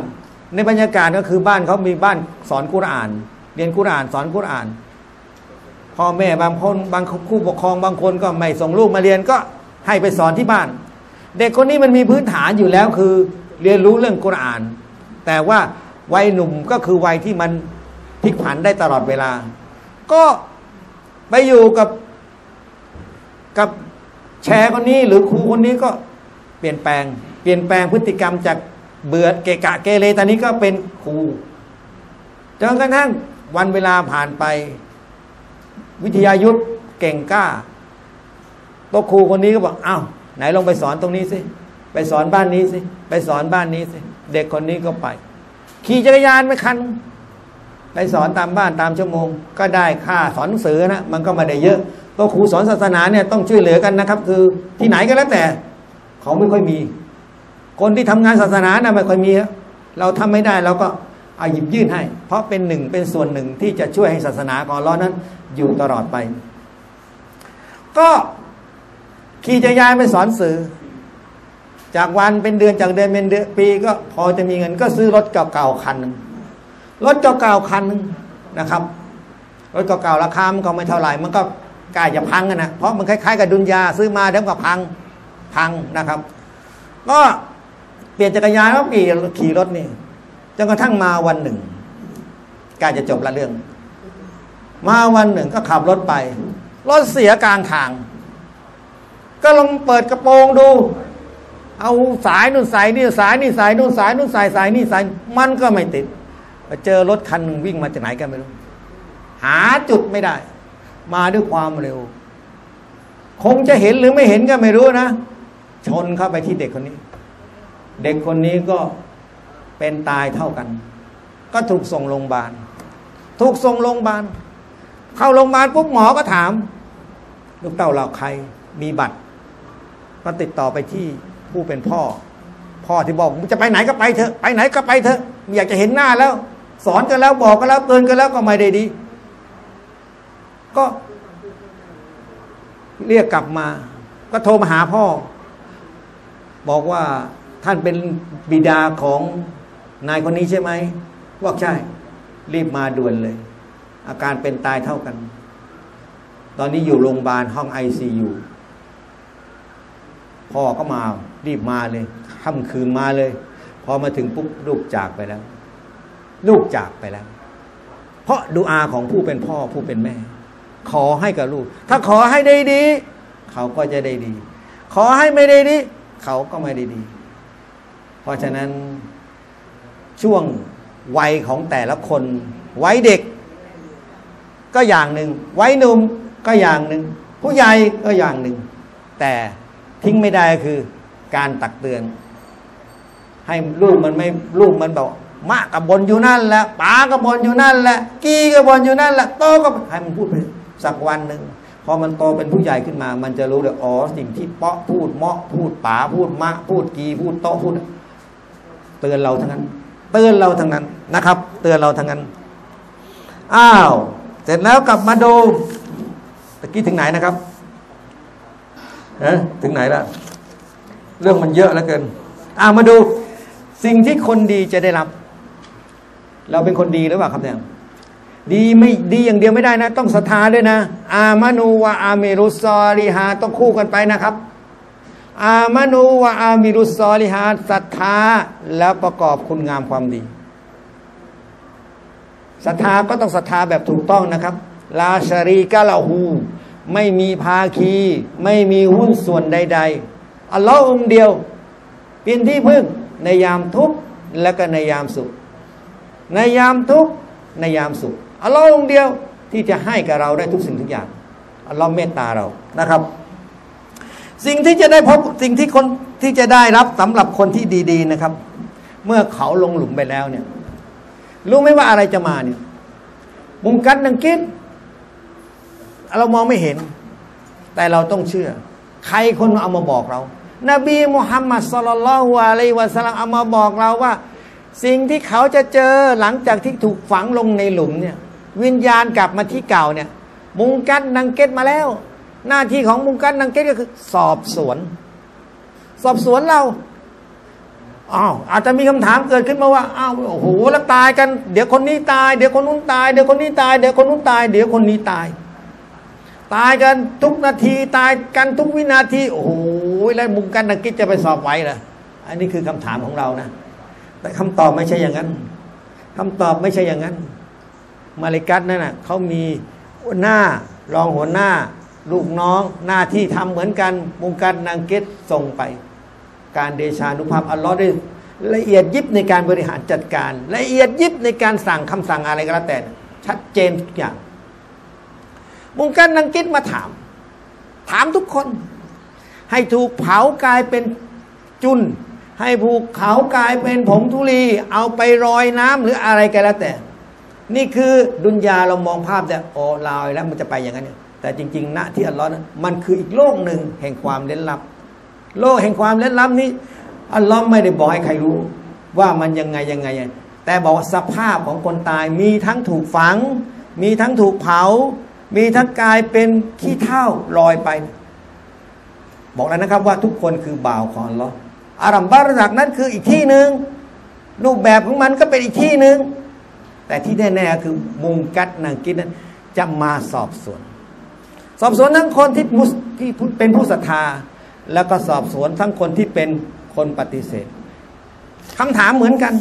ในบรรยากาศก็คือบ้านเขามีบ้านสอนกุรอานเรียนกุรอานสอนกุรอานพ่อแม่บางคนบางคู่ปกครองบางคนก็ไม่ส่งลูกมาเรียนก็ให้ไปสอนที่บ้านเด็กคนนี้มันมีพื้นฐานอยู่แล้วคือเรียนรู้เรื่องกุรอานแต่ว่าวัยหนุ่มก็คือวัยที่มันพลิกผันได้ตลอดเวลาก็ไปอยู่กับกับแชร์คนนี้หรือครูคนนี้ก็เปลี่ยนแปลงเปลี่ยนแปลงพฤติกรรมจากเบื่อเกะกะเกเรตอนนี้ก็เป็นครูจนกระทั่งวันเวลาผ่านไปวิทยายุทธเก่งกล้าตัวครูคนนี้ก็บอกอ้าวไหนลงไปสอนตรงนี้สิไปสอนบ้านนี้สิไปสอนบ้านนี้สิเด็กคนนี้ก็ไปขี่จักรยานไปคันไปสอนตามบ้านตามชั่วโมงก็ได้ค่าสอนหนังสือนะมันก็ไม่ได้เยอะตัวครูสอนศาสนาเนี่ยต้องช่วยเหลือกันนะครับคือที่ไหนก็แล้วแต่เขาไม่ค่อยมีคนที่ทำงานศาสนานะไม่ค่อยมีเราทำไม่ได้เราก็เอาหยิบยื่นให้เพราะเป็นหนึ่งเป็นส่วนหนึ่งที่จะช่วยให้ศาสนาของเรานั้นอยู่ตลอดไปก็ขี่จักรยานไปสอนสื่อจากวันเป็นเดือนจากเดือนเป็นเดือนปีก็พอจะมีเงินก็ซื้อรถเก่าๆคันนึงรถเก่าๆคันนึงนะครับรถเก่าๆราคามันก็ไม่เท่าไหร่มันก็ใกล้จะพังกันนะเพราะมันคล้ายๆกับดุนยาซื้อมาเดี๋ยวก็พังพังนะครับก็เปลี่ยนจักรยานแล้วขี่ขี่รถนี่จนกระทั่งมาวันหนึ่งใกล้จะจบละเรื่องมาวันหนึ่งก็ขับรถไปรถเสียกลางทางก็ลองเปิดกระโปรงดูเอาสายนู่นสายนี่สายนี่สายนู่นสายนู่นสายสายนี่สายมันก็ไม่ติดเจอรถคันนึงวิ่งมาจากไหนกันไม่รู้หาจุดไม่ได้มาด้วยความเร็วคงจะเห็นหรือไม่เห็นก็ไม่รู้นะชนเข้าไปที่เด็กคนนี้เด็กคนนี้ก็ เป็นตายเท่ากันก็ถูกส่งโรงพยาบาลถูกส่งโรงพยาบาลเข้าโรงพยาบาลปุ๊บหมอก็ถามลูกเต้าเราใครมีบัตรก็ติดต่อไปที่ผู้เป็นพ่อพ่อที่บอกจะไปไหนก็ไปเถอะไปไหนก็ไปเถอะอยากจะเห็นหน้าแล้วสอนกันแล้วบอกกันแล้วเตือนกันแล้วก็ไม่ได้ดีก็เรียกกลับมาก็โทรมาหาพ่อบอกว่าท่านเป็นบิดาของนายคนนี้ใช่ไหมว่าใช่รีบมาด่วนเลยอาการเป็นตายเท่ากันตอนนี้อยู่โรงพยาบาลห้องไอซียูพ่อก็มารีบมาเลยค่ำคืนมาเลยพอมาถึงปุ๊บลูกจากไปแล้วลูกจากไปแล้วเพราะดุอาของผู้เป็นพ่อผู้เป็นแม่ขอให้กับลูกถ้าขอให้ได้ดีเขาก็จะได้ดีขอให้ไม่ได้ดีเขาก็ไม่ได้ดีเพราะฉะนั้นช่วงวัยของแต่ละคนวัยเด็กก็อย่างหนึ่งวัยหนุ่มก็อย่างหนึ่งผู้ใหญ่ก็อย่างหนึ่งแต่ทิ้งไม่ได้คือการตักเตือนให้ลูกมันไม่ลูกมันบอกมะกับบนอยู่นั่นแหละป๋ากับบนอยู่นั่นแหละกีกับบนอยู่นั่นแหละโตก็ให้มันพูดไปสักวันหนึ่งพอมันโตเป็นผู้ใหญ่ขึ้นมามันจะรู้เลยอ๋อสิ่งที่เปาะพูดเมาะพูดป๋าพูดมะพูดกีพูดโตพูดเตือนเราทั้งนั้นเตือนเราทั้งนั้นนะครับเตือนเราทั้งนั้นอ้าวเสร็จแล้วกลับมาดูตะกี้ถึงไหนนะครับเอ๊ะถึงไหนละเรื่องมันเยอะเหลือเกินอ้าวมาดูสิ่งที่คนดีจะได้รับเราเป็นคนดีหรือเปล่าครับเนี่ยดีไม่ดีอย่างเดียวไม่ได้นะต้องศรัทธาด้วยนะอามานูวะอามิรุสซอลิฮาต้องคู่กันไปนะครับอามานูวะอามิรุสซอลิฮาศรัทธาแล้วประกอบคุณงามความดีศรัทธาก็ต้องศรัทธาแบบถูกต้องนะครับลาชารีกะละหูไม่มีภาคีไม่มีหุ้นส่วนใดๆอัลลอฮ์องค์เดียวเป็นที่พึ่งในยามทุกข์และก็ในยามสุขในยามทุกข์ในยามสุขอัลลอฮ์องค์เดียวที่จะให้กับเราได้ทุกสิ่งทุกอย่างอัลลอฮ์เมตตาเรานะครับสิ่งที่จะได้พบสิ่งที่คนที่จะได้รับสำหรับคนที่ดีๆนะครับเมื่อเขาลงหลุมไปแล้วเนี่ยรู้ไหมว่าอะไรจะมาเนี่ยมุมกัดนังกิดเรามองไม่เห็นแต่เราต้องเชื่อใครคนเอามาบอกเรานบีมุฮัมมัดศ็อลลัลลอฮุอะลัยฮิวะซัลลัมเอามาบอกเราว่าสิ่งที่เขาจะเจอหลังจากที่ถูกฝังลงในหลุมเนี่ยวิญญาณกลับมาที่เก่าเนี่ยมุงกัดนังเกตมาแล้วหน้าที่ของมุงกัดนังเกตก็คือสอบสวนสอบสวนเราอ้าวอาจจะมีคำถามเกิดขึ้นมาว่าอ้าวโอ้โหแล้วตายกันเดี๋ยวคนนี้ตายเดี๋ยวคนนู้นตายเดี๋ยวคนนี้ตายเดี๋ยวคนนู้นตายเดี๋ยวคนนี้ตายตายกันทุกนาทีตายกันทุกวินาทีโอ้โหแล้วมุงกัดนังเกตจะไปสอบไว้เหรออันนี้คือคำถามของเรานะแต่คำตอบไม่ใช่อย่างนั้นคำตอบไม่ใช่อย่างนั้นมาลิกัสนั่นน่ะเขามีหน้ารองหัวหน้าลูกน้องหน้าที่ทำเหมือนกันมุงกัดนังเกตส่งไปการเดชานุภาพอัลลอฮ์ได้ละเอียดยิบในการบริหารจัดการละเอียดยิบในการสั่งคำสั่งอะไรก็แล้วแต่ชัดเจนทุกอย่างมุงกัดนังเกตมาถามถามทุกคนให้ถูกเผากลายเป็นจุนให้ภูเขากลายเป็นผงธุลีเอาไปรอยน้ำหรืออะไรกันแล้วแต่นี่คือดุนยาเรามองภาพแต่โอ้ลอยแล้วมันจะไปอย่างนั้นแต่จริงๆณที่อัลลอฮ์นั้นมันคืออีกโลกหนึ่งแห่งความเล่นลับโลกแห่งความเล่นลับนี้อัลลอฮ์ไม่ได้บอกให้ใครรู้ว่ามันยังไงยังไงแต่บอกสภาพของคนตายมีทั้งถูกฝังมีทั้งถูกเผามีทั้งกลายเป็นขี้เถ้าลอยไปบอกแล้วนะครับว่าทุกคนคือบ่าวของอัลลอฮ์อารัมบารดักนั้นคืออีกที่หนึ่งรูปแบบของมันก็เป็นอีกที่หนึ่งแต่ที่แน่ๆคือมุงกัดนังกิดนั้นจะมาสอบสวนสอบสวนทั้งคนที่มุสที่เป็นผู้ศรัทธาแล้วก็สอบสวนทั้งคนที่เป็นคนปฏิเสธคำถามเหมือนกัน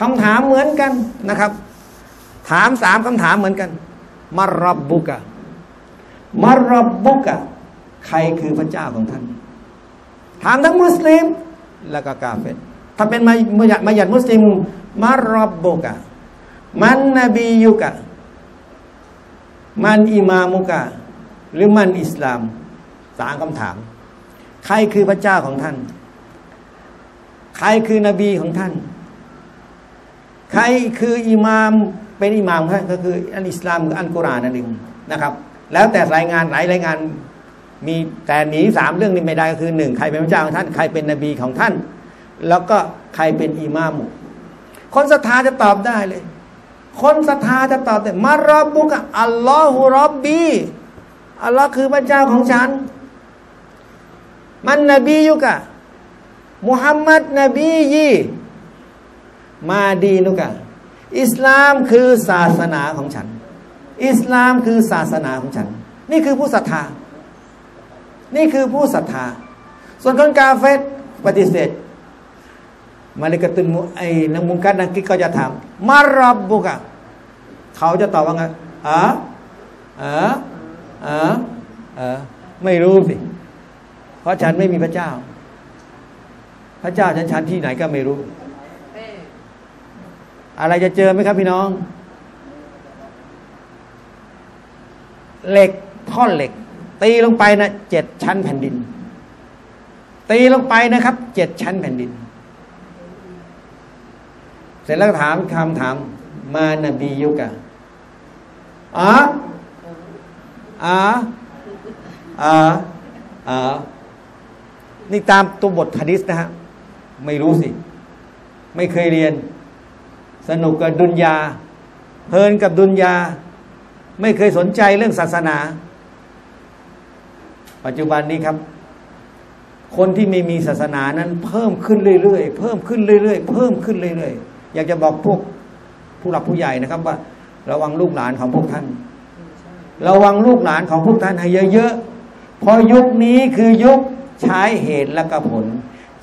คำถามเหมือนกันนะครับถามสามคำถามเหมือนกันมารับบุกะมารับบุกะใครคือพระเจ้าของท่านถามทั้งมุสลิมและก็กาเฟรถ้าเป็นมามายัดมายัดมุสลิมมารอบบุกะมันนบียุกะมันอิมามุกะหรือมันอิสลามสามคำถามใครคือพระเจ้าของท่านใครคือนบีของท่าน ใครคืออิหม่ามเป็นอิหม่ามก็คืออันอิสลามอันกุรอานนั่นเองนะครับแล้วแต่รายงานหลายรายงานมีแต่หนีสามเรื่องนี้ไม่ได้ก็คือหนึ่งใครเป็นพระเจ้าของท่านใครเป็นนบีของท่านแล้วก็ใครเป็นอิหม่ามคนศรัทธาจะตอบได้เลยคนศรัทธาจะตอบได้มารอบุกะอัลลอฮุร็อบบีอัลลอฮ์คือพระเจ้าของฉันมันนบียุกะมุฮัมมัดนบียีมาดีนุกะอิสลามคือศาสนาของฉันอิสลามคือศาสนาของฉันนี่คือผู้ศรัทธานี่คือผู้ศรัทธาส่วนคนกาเฟรปฏิเสธมาลิกะตุนมุไอนังมุงกัดนังกิก็จะถามมารบบุกะเขาจะตอบว่าไงอ๋ออ๋ออ๋ออ๋อไม่รู้สิเพราะฉันไม่มีพระเจ้าพระเจ้าฉันฉันที่ไหนก็ไม่รู้อะไรจะเจอไหมครับพี่น้องเหล็กท่อนเหล็กตีลงไปนะเจ็ดชั้นแผ่นดินตีลงไปนะครับเจ็ดชั้นแผ่นดินเสร็จแล้วถามคำถามมานบียุกะอ๋ออ๋ออ๋ออ๋อนี่ตามตัวบทหะดีษนะฮะไม่รู้สิไม่เคยเรียนสนุกกับดุนยาเพลินกับดุนยาไม่เคยสนใจเรื่องศาสนาปัจจุบันนี้ครับคนที่ไม่มีศาสนานั้นเพิ่มขึ้นเรื่อยๆเพิ่มขึ้นเรื่อยๆเพิ่มขึ้นเรื่อยๆอยากจะบอกพวกผู้หลักผู้ใหญ่นะครับว่าระวังลูกหลานของพวกท่านระวังลูกหลานของพวกท่านให้เยอะๆเพราะยุคนี้คือยุคใช้เหตุและผล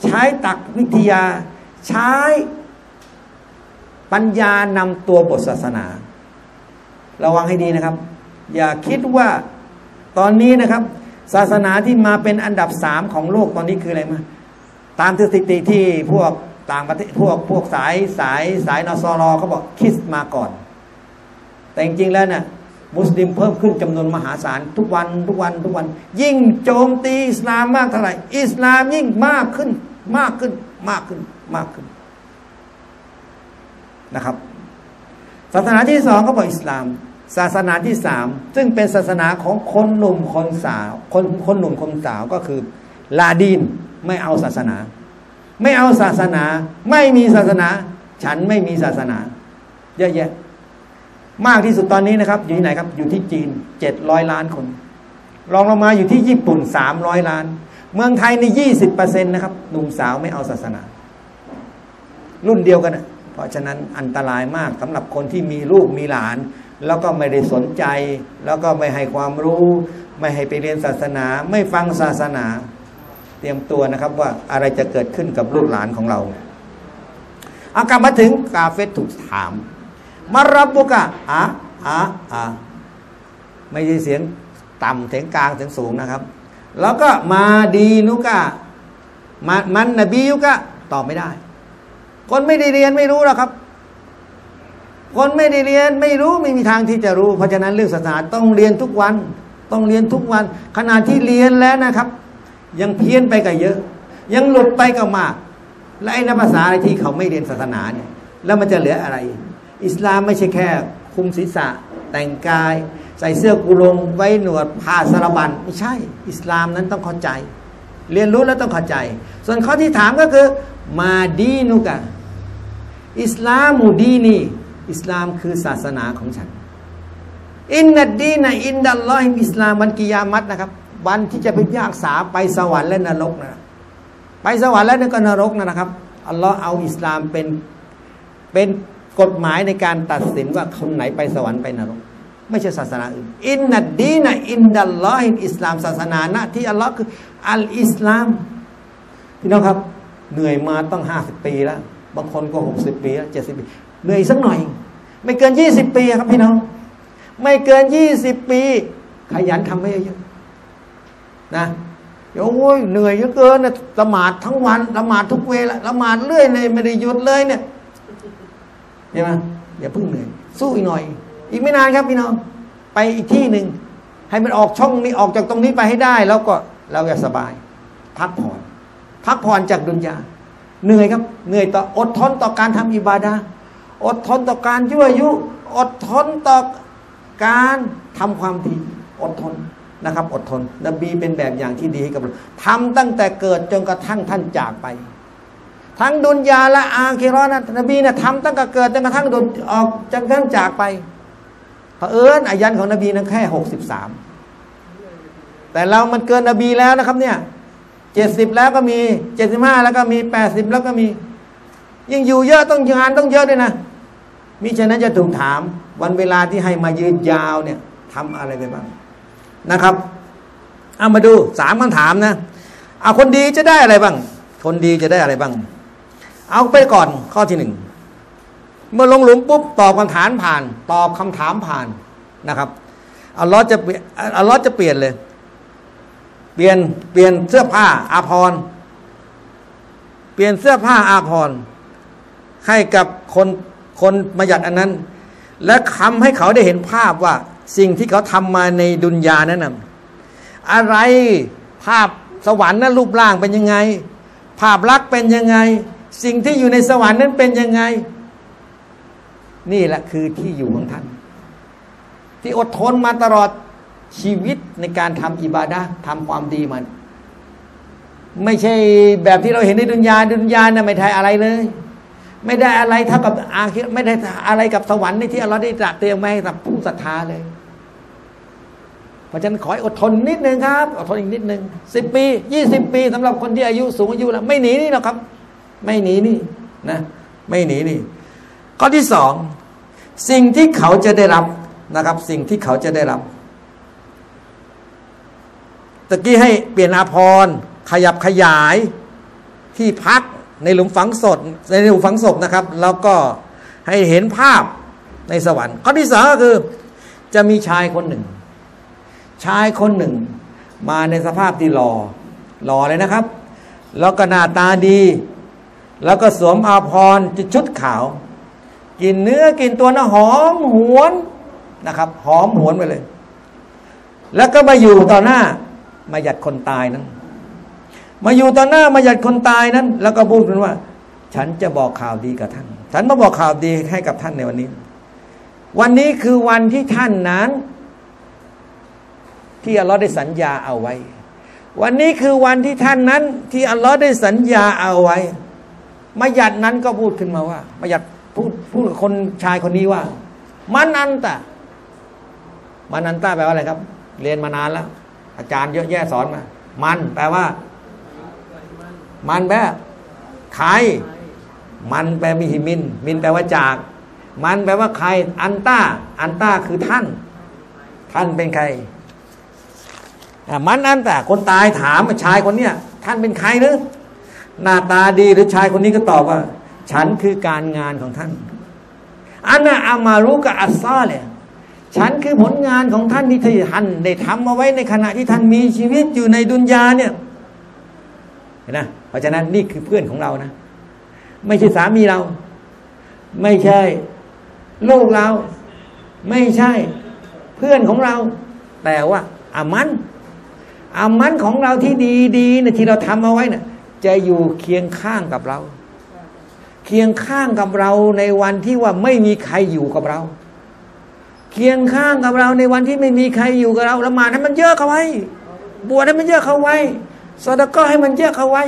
ใช้ตรรกวิทยาใช้ปัญญานำตัวบทศาสนาระวังให้ดีนะครับอย่าคิดว่าตอนนี้นะครับศาสนาที่มาเป็นอันดับสามของโลกตอนนี้คืออะไรมาตามสถิติที่พวกต่างประเทศพวกพวกสายสายสายนสรเขาบอกคริสต์มาก่อนแต่จริงๆแล้วนะ่ะมุสลิมเพิ่มขึ้นจำนวนมหาศาลทุกวันทุกวันทุกวันยิ่งโจมตีอิสลามมากเท่าไหร่อิสลามยิ่งมากขึ้นมากขึ้นมากขึ้นมากขึ้นนะครับศาสนาที่สองเขาบอกอิสลามศาสนาที่สามซึ่งเป็นศาสนาของคนหนุ่มคนสาวคนคนหนุ่มคนสาวก็คือลาดีนไม่เอาศาสนาไม่เอาศาสนาไม่มีศาสนาฉันไม่มีศาสนาเยอะแยะมากที่สุดตอนนี้นะครับอยู่ที่ไหนครับอยู่ที่จีนเจ็ดร้อยล้านคนรองลงมาอยู่ที่ญี่ปุ่นสามร้อยล้านเมืองไทยในยี่สิบเปอร์เซ็นต์นะครับหนุ่มสาวไม่เอาศาสนารุ่นเดียวกันนะเพราะฉะนั้นอันตรายมากสำหรับคนที่มีลูกมีหลานแล้วก็ไม่ได้สนใจแล้วก็ไม่ให้ความรู้ไม่ให้ไปเรียนศาสนาไม่ฟังศาสนาเตรียมตัวนะครับว่าอะไรจะเกิดขึ้นกับลูกหลานของเราเอากลับมาถึงกาเฟรถูกถามมารับบุกะอะอะอะไม่ใช่เสียงต่ำเสียงกลางเสียงสูงนะครับแล้วก็มาดีนุกะมามันนบียุกะตอบไม่ได้คนไม่ได้เรียนไม่รู้หรอกครับคนไม่ได้เรียนไม่รู้ไม่มีทางที่จะรู้เพราะฉะนั้นเรื่องศาสนาต้องเรียนทุกวันต้องเรียนทุกวันขณะที่เรียนแล้วนะครับยังเพี้ยนไปก็เยอะยังหลุดไปก็มากและไอ้นักภาษาอะไรที่เขาไม่เรียนศาสนาเนี่ยแล้วมันจะเหลืออะไรอิสลามไม่ใช่แค่คุมศีรษะแต่งกายใส่เสื้อกุลงไว้หนวดผ้าสระบันไม่ใช่อิสลามนั้นต้องเข้าใจเรียนรู้แล้วต้องเข้าใจส่วนข้อที่ถามก็คือมาดีนุกะอิสลามูดีนีอิสลามคือศาสนาของฉันอินนัดดีนะอินดัลลอฮิอิสลามวันกิยามัตนะครับวันที่จะพิพากษาไปสวรรค์และนรกนะไปสวรรค์แล้วก็นรกนะครับอัลลอฮ์เอาอิสลามเป็นเป็นกฎหมายในการตัดสินว่าคนไหนไปสวรรค์ไปนรกไม่ใช่ศาสนาอื่นอินนัดดีนะอินดัลลอฮิอิสลามศาสนานะที่อัลลอฮ์คืออัลอิสลามพี่น้องครับเหนื่อยมาต้องห้าสิบปีแล้วบางคนก็หกสิบปีแล้วเจ็ดสิบปีเหนื่อยสักหน่อยไม่เกินยี่สิบปีครับพี่น้องไม่เกินยี่สิบปีขยันทำให้เยอะนะโอ้ยเหนื่อยเยอะเกินนะละหมาดทั้งวันละหมาดทุกเวลาละหมาดเรื่อยเลยไม่ได้หยุดเลยเนี่ยใช่ไหมอย่าเพิ่งเหนื่อยสู้อีกหน่อยอีกไม่นานครับพี่น้องไปอีกที่หนึ่งให้มันออกช่องนี้ออกจากตรงนี้ไปให้ได้แล้วก็เราจะสบายพักผ่อนพักผ่อนจากดุนยาเหนื่อยครับเหนื่อยต่ออดทนต่อการทำอิบาดะห์ อดทนต่อการยั่วยุอดทนต่อการทำความดีอดทนนะครับอดทนนบีเป็นแบบอย่างที่ดีให้กับเราทำตั้งแต่เกิดจนกระทั่งท่านจากไปทั้งดุนยาและอาคิเราะห์นะนบีเนี่ยทำตั้งแต่เกิดจนกระทั่งดุนออกจนกระทั่งจากไปเผอิญอายันของนบีนั้นแค่หกสิบสามแต่เรามันเกินนบีแล้วนะครับเนี่ยเจ็ดสิบแล้วก็มีเจ็ดสิบห้าแล้วก็มีแปดสิบแล้วก็มียิ่งอยู่เยอะต้องงานต้องเยอะด้วยนะมิฉะนั้นจะถูกถามวันเวลาที่ให้มายืนยาวเนี่ยทำอะไรไปบ้างนะครับเอามาดูสามคำถามนะเอาคนดีจะได้อะไรบ้างคนดีจะได้อะไรบ้างเอาไปก่อนข้อที่หนึ่งเมื่อลงหลุมปุ๊บตอบคำถามผ่านตอบคำถามผ่านนะครับอัลลอฮ์จะอัลลอฮ์จะเปลี่ยนเลยเปลี่ยนเปลี่ยนเสื้อผ้าอาภรณ์เปลี่ยนเสื้อผ้าอาภรณ์ให้กับคนคนมัจยัดอันนั้นและทำให้เขาได้เห็นภาพว่าสิ่งที่เขาทำมาในดุนยานั้นนะอะไรภาพสวรรค์นั้นรูปร่างเป็นยังไงภาพลักษณ์เป็นยังไงสิ่งที่อยู่ในสวรรค์นั้นเป็นยังไงนี่แหละคือที่อยู่ของท่านที่อดทนมาตลอดชีวิตในการทำอิบาดะห์ทำความดีมันไม่ใช่แบบที่เราเห็นในดุนยาดุนยาเนี่ยไม่ได้อะไรเลยไม่ได้อะไรเท่ากับอาคิเราะห์ไม่ได้อะไรกับสวรรค์ในที่อัลเลาะห์ได้ตรัสเตรียมไว้กับผู้ศรัทธาเลยเพราะฉะนั้นขออดทนนิดนึงครับอดทนอีกนิดนึงสิบปียี่สิบปีสำหรับคนที่อายุสูงอายุแล้วไม่หนีนี่หรอกครับไม่หนีนี่นะไม่หนีนี่ข้อที่สองสิ่งที่เขาจะได้รับนะครับสิ่งที่เขาจะได้รับตะกี้ให้เปลี่ยนอาภรณ์ขยับขยายที่พักในหลุมฝังศพในหลุมฝังศพนะครับแล้วก็ให้เห็นภาพในสวรรค์ข้อที่สองก็คือจะมีชายคนหนึ่งชายคนหนึ่งมาในสภาพที่หล่อหล่อเลยนะครับแล้วก็หน้าตาดีแล้วก็สวมอาภรณ์ชุดขาวกินเนื้อกินตัวนะหอมหวนนะครับหอมหวนไปเลยแล้วก็มาอยู่ต่อหน้ามาหยัดคนตายนั้นมาอยู่ต่อหน้ามาหยัดคนตายนั้นแล้วก็พูดกันว่าฉันจะบอกข่าวดีกับท่านฉันมาบอกข่าวดีให้กับท่านในวันนี้วันนี้คือวันที่ท่านนั้นที่อัลลอฮ์ได้สัญญาเอาไว้วันนี้คือวันที่ท่านนั้นที่อัลลอฮ์ได้สัญญาเอาไว้มาหยัดนั้นก็พูดขึ้นมาว่ามาหยัดพูดพูดกับคนชายคนนี้ว่ามันอันตะมันอันตะแปลว่าอะไรครับเรียนมานานแล้วอาจารย์เยอะแยะสอนมามันแปลว่ามันแปลใครมันแปลมิหิมินมินแปลว่าจากมันแปลว่าใครอันตะอันตะคือท่านท่านเป็นใครมันอันตะคนตายถามชายคนเนี้ยท่านเป็นใครหรือหน้าตาดีหรือชายคนนี้ก็ตอบว่าฉันคือการงานของท่านอันน่ะอามารุกะอัสซาเลยฉันคือผลงานของท่านที่ท่านได้ทำมาไว้ในขณะที่ท่านมีชีวิตอยู่ในดุนยาเนี่ยเห็นไหมเพราะฉะนั้นนี่คือเพื่อนของเรานะไม่ใช่สามีเราไม่ใช่ลูกเราไม่ใช่เพื่อนของเราแต่ว่าอามันอามันของเราที่ดีๆเนี่ยที่เราทำมาไว้เนี่ยจะอยู่เคียงข้างกับเราเคียงข้างกับเราในวันที่ว่าไม่มีใครอยู่กับเราเคียงข้างกับเราในวันที่ไม่มีใครอยู่กับเราละหมาดให้มันเยอะเข้าไว้บวชให้มันเยอะเข้าไว้ซอดาก็ให้มันเยอะเข้าไว้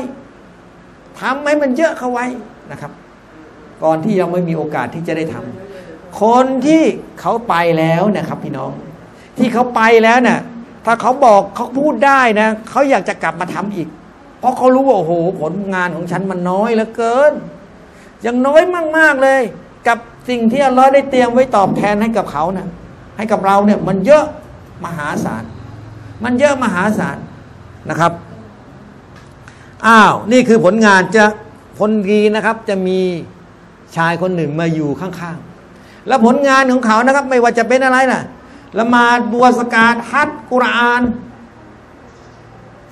ทำให้มันเยอะเข้าไว้นะครับก่อนที่ยังไม่มีโอกาสที่จะได้ทำคนที่เขาไปแล้วนะครับพี่น้องที่เขาไปแล้วน่ะถ้าเขาบอกเขาพูดได้นะเขาอยากจะกลับมาทำอีกเพราะเขารู้ว่าโอ้โหผลงานของฉันมันน้อยเหลือเกินยังน้อยมากๆเลยกับสิ่งที่อัลลอฮ์ได้เตรียมไว้ตอบแทนให้กับเขานะให้กับเราเนี่ยมันเยอะมหาศาลมันเยอะมหาศาลนะครับอ้าวนี่คือผลงานจะผลดีนะครับจะมีชายคนหนึ่งมาอยู่ข้างๆและผลงานของเขานะครับไม่ว่าจะเป็นอะไรนะละหมาดบัวสกาดฮัจญ์กุรอาน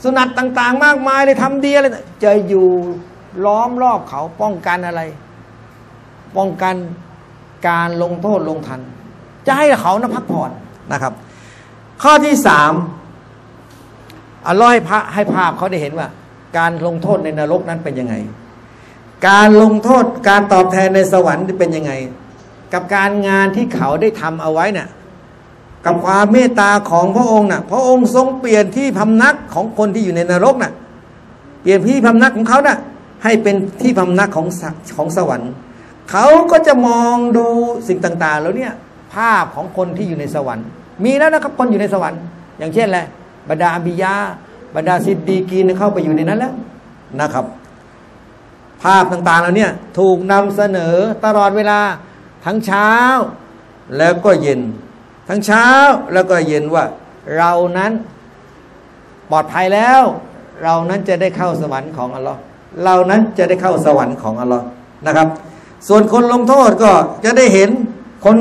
สุนัตต่างๆมากมายเลยทำดีอะไรจะอยู่ล้อมรอบเขาป้องกันอะไรป้องกันการลงโทษลงทันจะให้เขานะพักผ่อนนะครับข้อที่สามอัลลอฮ์ให้พระให้ภาพเขาได้เห็นว่าการลงโทษในนรกนั้นเป็นยังไงการลงโทษการตอบแทนในสวรรค์เป็นยังไง กับการงานที่เขาได้ทำเอาไว้น่ะกับความเมตตาของพระองค์น่ะพระองค์ทรงเปลี่ยนที่พำนักของคนที่อยู่ในนรกน่ะเปลี่ยนที่พำนักของเขาน่ะให้เป็นที่พำนักของของสวรรค์เขาก็จะมองดูสิ่งต่างๆแล้วเนี่ยภาพของคนที่อยู่ในสวรรค์มีแล้วนะครับคนอยู่ในสวรรค์อย่างเช่นอะไรบรรดาอัมบิยาบรรดาซิดดีกีนเข้าไปอยู่ในนั้นแล้วนะครับภาพต่างๆแล้วเนี่ยถูกนำเสนอตลอดเวลาทั้งเช้าแล้วก็เย็นทั้งเช้าแล้วก็เย็นว่าเรานั้นปลอดภัยแล้วเรานั้นจะได้เข้าสวรรค์ของอัลลอฮ์เรานั้นจะได้เข้าสวรรค์ของอัลลอฮ์นะครับส่วนคนลงโทษก็จะได้เห็นคน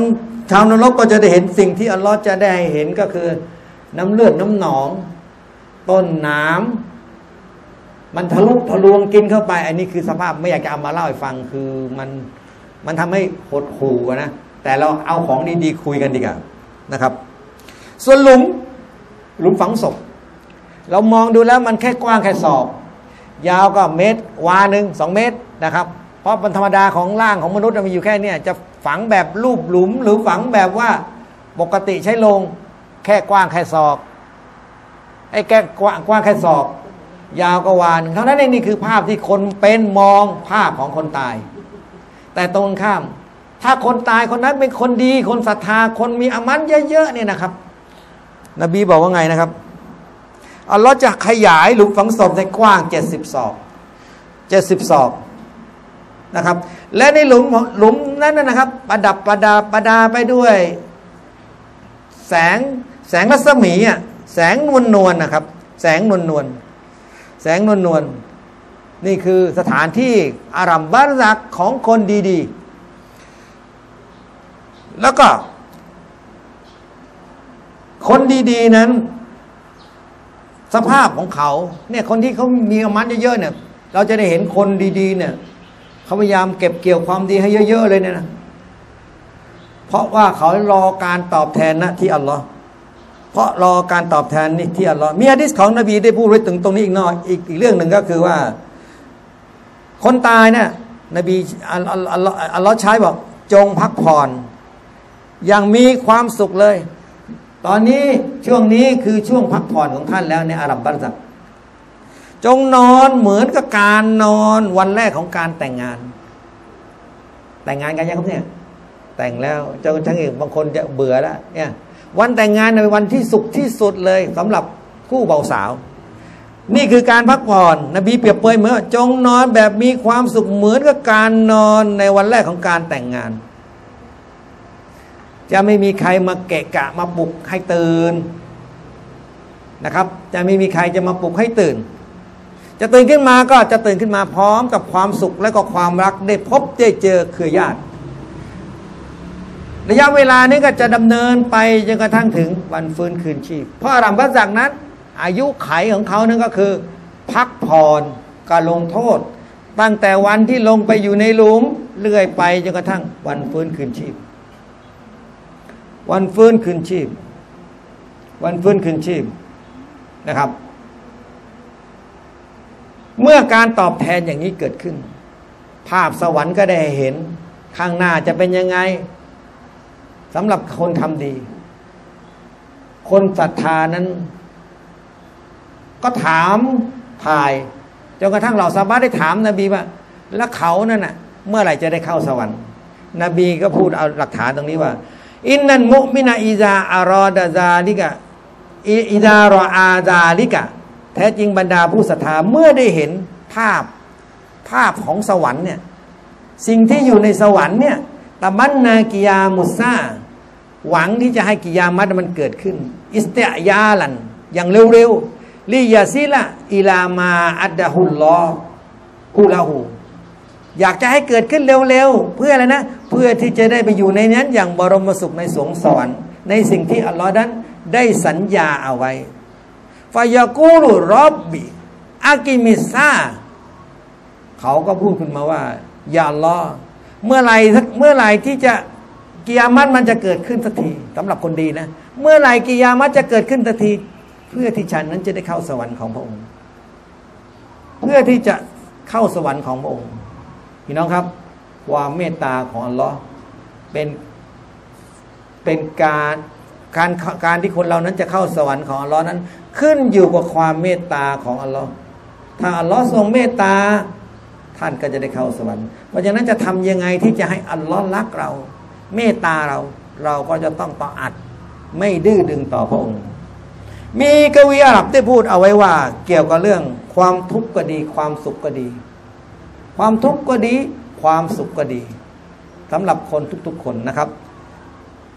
ชาวนรกก็จะได้เห็นสิ่งที่อัลลอฮ์จะได้เห็นก็คือน้ำเลือดน้ำหนองต้นน้ำมันทะลุทะลวงกินเข้าไปอันนี้คือสภาพไม่อยากจะเอามาเล่าให้ฟังคือมันมันทำให้หดหู่นะแต่เราเอาของดีๆคุยกันดีกว่านะครับส่วนหลุมหลุมฝังศพเรามองดูแล้วมันแค่กว้างแค่ศอกยาวก็เมตรวาหนึ่งสองเมตรนะครับเพราะธรรมดาของร่างของมนุษย์มันอยู่แค่นี้จะฝังแบบรูปหลุมหรือฝังแบบว่าปกติใช้ลงแค่กว้างแค่ศอกไอ้แค่กว้างแค่ศอกยาวก็วาหนึ่งเท่านั้นเองนี่คือภาพที่คนเป็นมองภาพของคนตายแต่ตรงข้ามถ้าคนตายคนนั้นเป็นคนดีคนศรัทธาคนมีอามันเยอะๆเนี่ยนะครับนบีบอกว่าไงนะครับอัลลอฮ์จะขยายหลุมฝังศพในกว้างเจ็ดสิบศอกเจ็ดสิบศอกนะครับและในหลุมหลุมนั้นนะครับประดับประดาประดาไปด้วยแสงแสงรัศมีอ่ะแสงนวลนวลนะครับแสงนวลนวลแสงนวลนวลนี่คือสถานที่อารัมบารักของคนดีๆแล้วก็คนดีๆนั้นสภาพของเขาเนี่ยคนที่เขามีอามัดเยอะๆเนี่ยเราจะได้เห็นคนดีๆเนี่ยเขาพยายามเก็บเกี่ยวความดีให้เยอะๆเลยเนี่ยนะเพราะว่าเขารอการตอบแทนนะที่อัลลอฮ์เพราะรอการตอบแทนนี่ที่อัลลอฮ์มีหะดีษของนบีได้พูดไว้ถึงตรงนี้อีกหน่อยอีกอีกเรื่องหนึ่งก็คือว่าคนตายเนี่ยนบีอัลลอฮ์อัลลอฮ์อัลลอฮ์ใช้บอกจงพักผ่อนอย่างมีความสุขเลยตอนนี้ช่วงนี้คือช่วงพักผ่อนของท่านแล้วในอารัมบารักจงนอนเหมือนกับการนอนวันแรกของการแต่งงานแต่งงานกันยังครับเนี่ยแต่งแล้วเจ้าช่างเอกบางคนจะเบื่อแล้วเนี่ยวันแต่งงานเป็นวันที่สุขที่สุดเลยสำหรับคู่บ่าวสาวนี่คือการพักผ่อนนบีเปรียบเปรยเหมือนจงนอนแบบมีความสุขเหมือนกับการนอนในวันแรกของการแต่งงานจะไม่มีใครมาเกะกะมาปลุกให้ตื่นนะครับจะไม่มีใครจะมาปลุกให้ตื่นจะตื่นขึ้นมาก็จะตื่นขึ้นมาพร้อมกับความสุขและก็ความรักได้พบได้เจอเครือญาติระยะเวลานี้ก็จะดำเนินไปจนกระทั่งถึงวันฟื้นคืนชีพเพราะอารัมบารักนั้นอายุไขของเขานั่นก็คือพักผ่อนการลงโทษตั้งแต่วันที่ลงไปอยู่ในหลุมเรื่อยไปจนกระทั่งวันฟื้นคืนชีพวันฟื้นคืนชีพวันฟื้นคืนชีพนะครับเมื่อการตอบแทนอย่างนี้เกิดขึ้นภาพสวรรค์ก็ได้เห็นข้างหน้าจะเป็นยังไงสำหรับคนทำดีคนศรัทธานั้นก็ถามถ่ายจนกระทั่งเราสามารถได้ถามนบีว่าแล้วเขานั่นน่ะเมื่อไหร่จะได้เข้าสวรรค์นบีก็พูดเอาหลักฐานตรงนี้ว่าอินนันมุมินาอิซาอารอดาซาลิกะอิซารออาซาลิกะแท้จริงบรรดาผู้ศรัทธาเมื่อได้เห็นภาพภาพของสวรรค์เนี่ยสิ่งที่อยู่ในสวรรค์เนี่ยตะมันนากิยามุซาหวังที่จะให้กิยามัตมันเกิดขึ้นอิสติยาลันอย่างเร็วๆลิยาซิละอิลามาอัดดะฮุลลอฮูลาหูอยากจะให้เกิดขึ้นเร็วๆเพื่ออะไรนะเพื่อที่จะได้ไปอยู่ในนั้นอย่างบรมสุขในสวงสวรรค์ในสิ่งที่อัลลอฮ์นั้นได้สัญญาเอาไว้ฟายากูรุรอบบิอากิมิซาเขาก็พูดขึ้นมาว่าอย่าล้อเมื่อไหร่เมื่อไหร่ที่จะกิยามัตมันจะเกิดขึ้นสักทีสำหรับคนดีนะเมื่อไหร่กิยามัตจะเกิดขึ้นสักทีเพื่อที่ฉันนั้นจะได้เข้าสวรรค์ของพระองค์เพื่อที่จะเข้าสวรรค์ของพระองค์พี่น้องครับความเมตตาของอัลลอฮ์ เป็นเป็นการการการที่คนเรานั้นจะเข้าสวรรค์ของอัลลอฮ์นั้นขึ้นอยู่กับความเมตตาของอัลลอฮ์ถ้าอัลลอฮ์ทรงเมตตาท่านก็จะได้เข้าสวรรค์เพราะฉะนั้นจะทำยังไงที่จะให้อัลลอฮ์รักเราเมตตาเราเราก็จะต้องต่ออัดไม่ดื้อดึงต่อพระองค์มีกวีอาหรับได้พูดเอาไว้ว่าเกี่ยวกับเรื่องความทุกข์ก็ดีความสุขก็ดีความทุกข์ก็ดีความสุขก็ดีสำหรับคนทุกๆคนนะครับ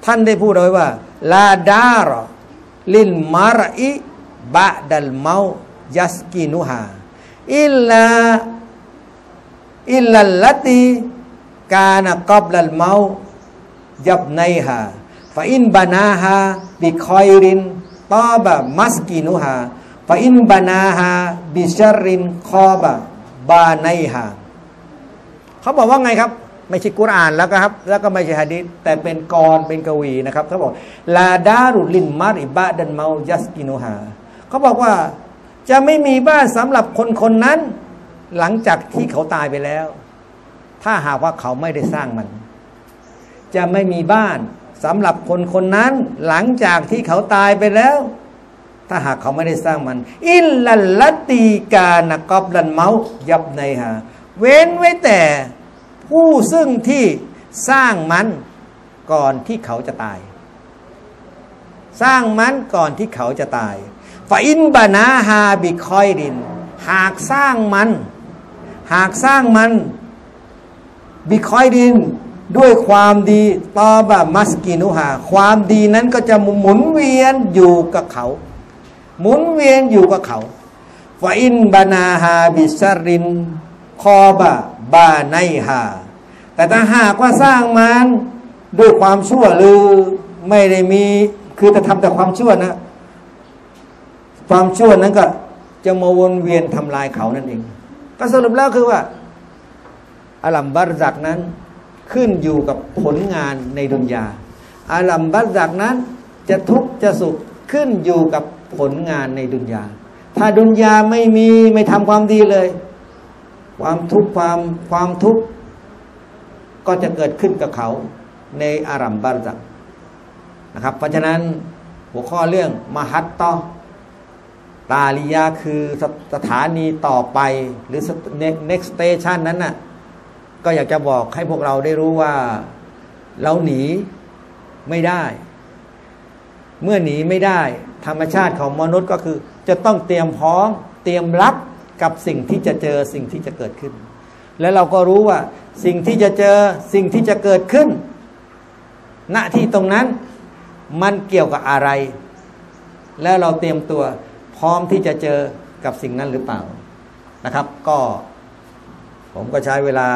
ท่านได้พูดเอาไว้ว่าลาดารลิลมารอิบะดัลเมายัสกินุฮาอิลลาอิลลัลลติกานะกับลัลเมายับไนฮาฟะอินบานาฮาบิคอยรินตอบะมัสกินุฮาฟะอินบานาฮาบิชรินคอบะบาไนฮาเขาบอกว่าไงครับไม่ใช่กุรอานแล้วครับแล้วก็ไม่ใช่หะดีษแต่เป็นกรเป็นกวีนะครับเขาบอกลาดารุลินมาริบะดันเมายัสกินุฮาเขาบอกว่าจะไม่มีบ้านสำหรับคนคนนั้นหลังจากที่เขาตายไปแล้วถ้าหากว่าเขาไม่ได้สร้างมันจะไม่มีบ้านสำหรับคนคนนั้นหลังจากที่เขาตายไปแล้วถ้าหากเขาไม่ได้สร้างมันอิลลัลลตีกานะกอบลันเมายับไนฮาเว้นไว้แต่ผู้ซึ่งที่สร้างมันก่อนที่เขาจะตายสร้างมันก่อนที่เขาจะตายฟาอินบานาฮาบิคอยดินหากสร้างมันหากสร้างมันบิคอยดินด้วยความดีตอบะมัสกินุฮาความดีนั้นก็จะหมุนเวียนอยู่กับเขาหมุนเวียนอยู่กับเขาฟาอินบานาฮาบิชรินคอบะบาไนฮาแต่ถ้าหากว่าสร้างมันด้วยความชั่วหรือไม่ได้มีคือจะทำแต่ความชั่วนะความชั่วนั้นก็จะมาวนเวียนทำลายเขานั่นเองก็สรุปแล้วคือว่าอาลัมบัรซักนั้นขึ้นอยู่กับผลงานในดุนยาอาลัมบัรซักนั้นจะทุกข์จะสุขขึ้นอยู่กับผลงานในดุนยาถ้าดุนยาไม่มีไม่ทำความดีเลยความทุกข์ความความทุกข์ก็จะเกิดขึ้นกับเขาในอารัมบัรซักนะครับเพราะฉะนั้นหัวข้อเรื่องมหัตตอตาลียะคือสถานีต่อไปหรือ next station นั้นน่ะก็อยากจะบอกให้พวกเราได้รู้ว่าเราหนีไม่ได้เมื่อหนีไม่ได้ธรรมชาติของมนุษย์ก็คือจะต้องเตรียมพร้อมเตรียมรับกับสิ่งที่จะเจอสิ่งที่จะเกิดขึ้นและเราก็รู้ว่าสิ่งที่จะเจอสิ่งที่จะเกิดขึ้นณที่ตรงนั้นมันเกี่ยวกับอะไรและเราเตรียมตัวพร้อมที่จะเจอกับสิ่งนั้นหรือเปล่านะครับก็ผมก็ใช้เวลา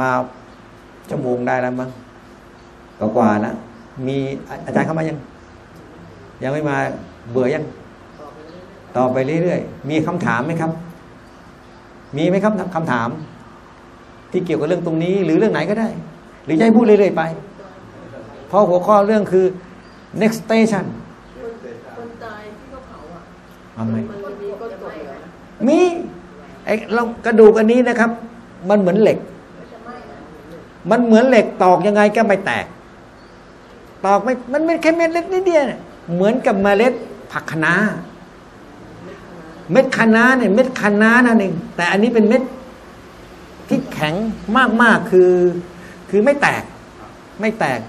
มาชั่วโมงได้แล้วมั้งกว่าๆนะมีอาจารย์เข้ามายังยังไม่มาเบื่อยังต่อไปเรื่อยๆมีคำถามไหมครับมีไหมครับคำถามที่เกี่ยวกับเรื่องตรงนี้หรือเรื่องไหนก็ได้หรือจะให้พูดเรื่อยๆไปเพราะหัวข้อเรื่องคือ next station คนตายที่เขาเผาอ่ะมันมีก้นกบมีไอ้เรากระดูกอันนี้นะครับมันเหมือนเหล็กมันเหมือนเหล็กตอกยังไงก็ไม่แตกตอกไม่มันเป็นแค่เม็ดเล็กนิดเดียวเหมือนกับเมล็ดผักคะน้าเม็ดคะน้าเนี่ยเม็ดคะน้านั่นเองแต่อันนี้เป็นเม็ดที่แข็งมากๆคือคือไม่แตกไม่แตก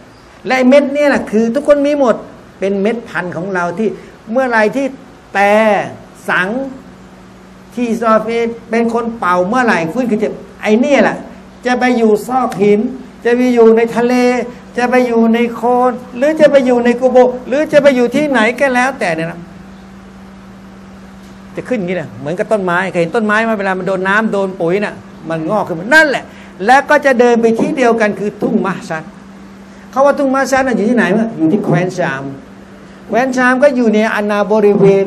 และไอ้เม็ดเนี่ยแหละคือทุกคนมีหมดเป็นเม็ดพันธุ์ของเราที่เมื่อไรที่แต่สังที่ซอฟเป็นคนเป่าเมื่อไหร่ฟื้นคือจะไอ้นี่แหละจะไปอยู่ซอกหินจะไปอยู่ในทะเลจะไปอยู่ในโคนหรือจะไปอยู่ในกุโบหรือจะไปอยู่ที่ไหนก็แล้วแต่เนี่ยนะจะขึ้นอย่างนี้นะเหมือนกับต้นไม้เคยเห็นต้นไม้มาเวลามันโดนน้ำโดนปุ๋ยน่ะมันงอกขึ้นมานั่นแหละแล้วก็จะเดินไปที่เดียวกันคือทุ่งมะชัดเขาว่าทุ่งมะชัดน่ะอยู่ที่ไหนมั้ยอยู่ที่แคว้นชามแคว้นชามก็อยู่ในอาณาบริเวณ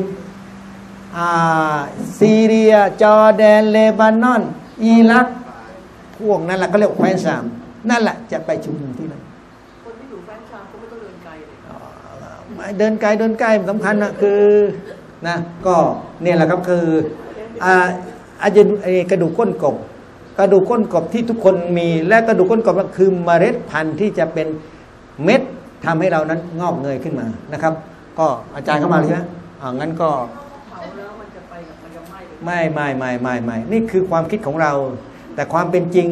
อ่าซีเรียจอร์แดนเลบานอนอิรักพวกนั้นแหละก็เรียกแคว้นชามนั่นแหละจะไปชุมนุมที่นั่นคนที่อยู่แคว้นชามก็ไม่ต้องเดินไกลเลยเดินไกลเดินใกล้สำคัญนะคือนะก็เนี่ยแหละครับคืออ่าอเจนกระดูกก้นกบกระดูกก้นกบที่ทุกคนมีและกระดูกก้นกบก็คือเมล็ดพันธุ์ที่จะเป็น เม็ดทำให้เรานั้นงอกเงยขึ้นมานะครับก็อาจารย์เข้ามาใช่ไหมอ่างั้นก็ไม่ไม่ไม่ไม่ไม่นี่คือความคิดของเราแต่ความเป็นจริง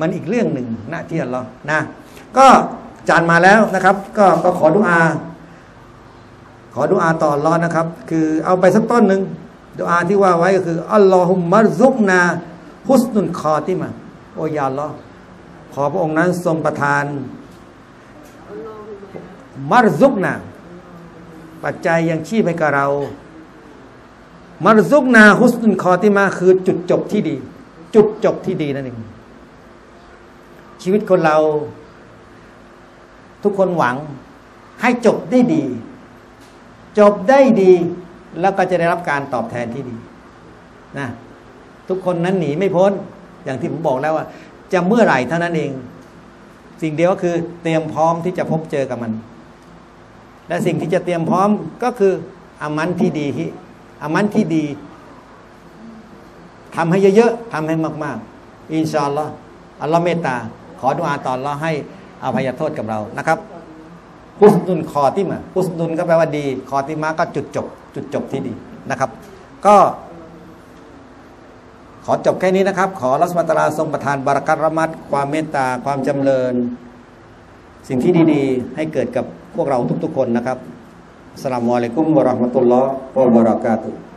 มันอีกเรื่องหนึ่งนะที่เรานะก็อาจารย์มาแล้วนะครับก็ก็ขอดุอาขอดุอาต่ออัลเลาะห์นะครับคือเอาไปสักต้นหนึ่งดุอาที่ว่าไว้ก็คืออัลลอฮุมมะซุกนาฮุสนุลคอติมาโอยาอัลเลาะห์ขอพระองค์นั้นทรงประทานมารซุกนาปัจจัยยังชีพให้กับเรามารซุกนาฮุสนุลคอติมาคือจุดจบที่ดีจุดจบที่ดีนั่นเองชีวิตคนเราทุกคนหวังให้จบได้ดีจบได้ดีแล้วก็จะได้รับการตอบแทนที่ดีนะทุกคนนั้นหนีไม่พ้นอย่างที่ผมบอกแล้วว่าจะเมื่อไหร่เท่านั้นเองสิ่งเดียวก็คือเตรียมพร้อมที่จะพบเจอกับมันและสิ่งที่จะเตรียมพร้อมก็คืออามันที่ดีอามันที่ดีทำให้เยอะๆทำให้มากๆอินชาอัลลอฮ์อัลลอฮ์เมตตาขอดุอาตอนเราให้อภัยโทษกับเรานะครับฮุสนุลคอติมาฮุสนุลก็แปลว่าดีคอติมาก็จุดจบจุดจบที่ดีนะครับก็ขอจบแค่นี้นะครับขออัลเลาะห์ซุบฮานะฮูวะตะอาลาทรงประทานบารอกาตเราะมะตความเมตตาความจำเริญสิ่งที่ดีๆให้เกิดกับพวกเราทุกๆคนนะครับอัสสลามุอะลัยกุมวะเราะห์มะตุลลอฮ์วะบะเราะกาตุฮ์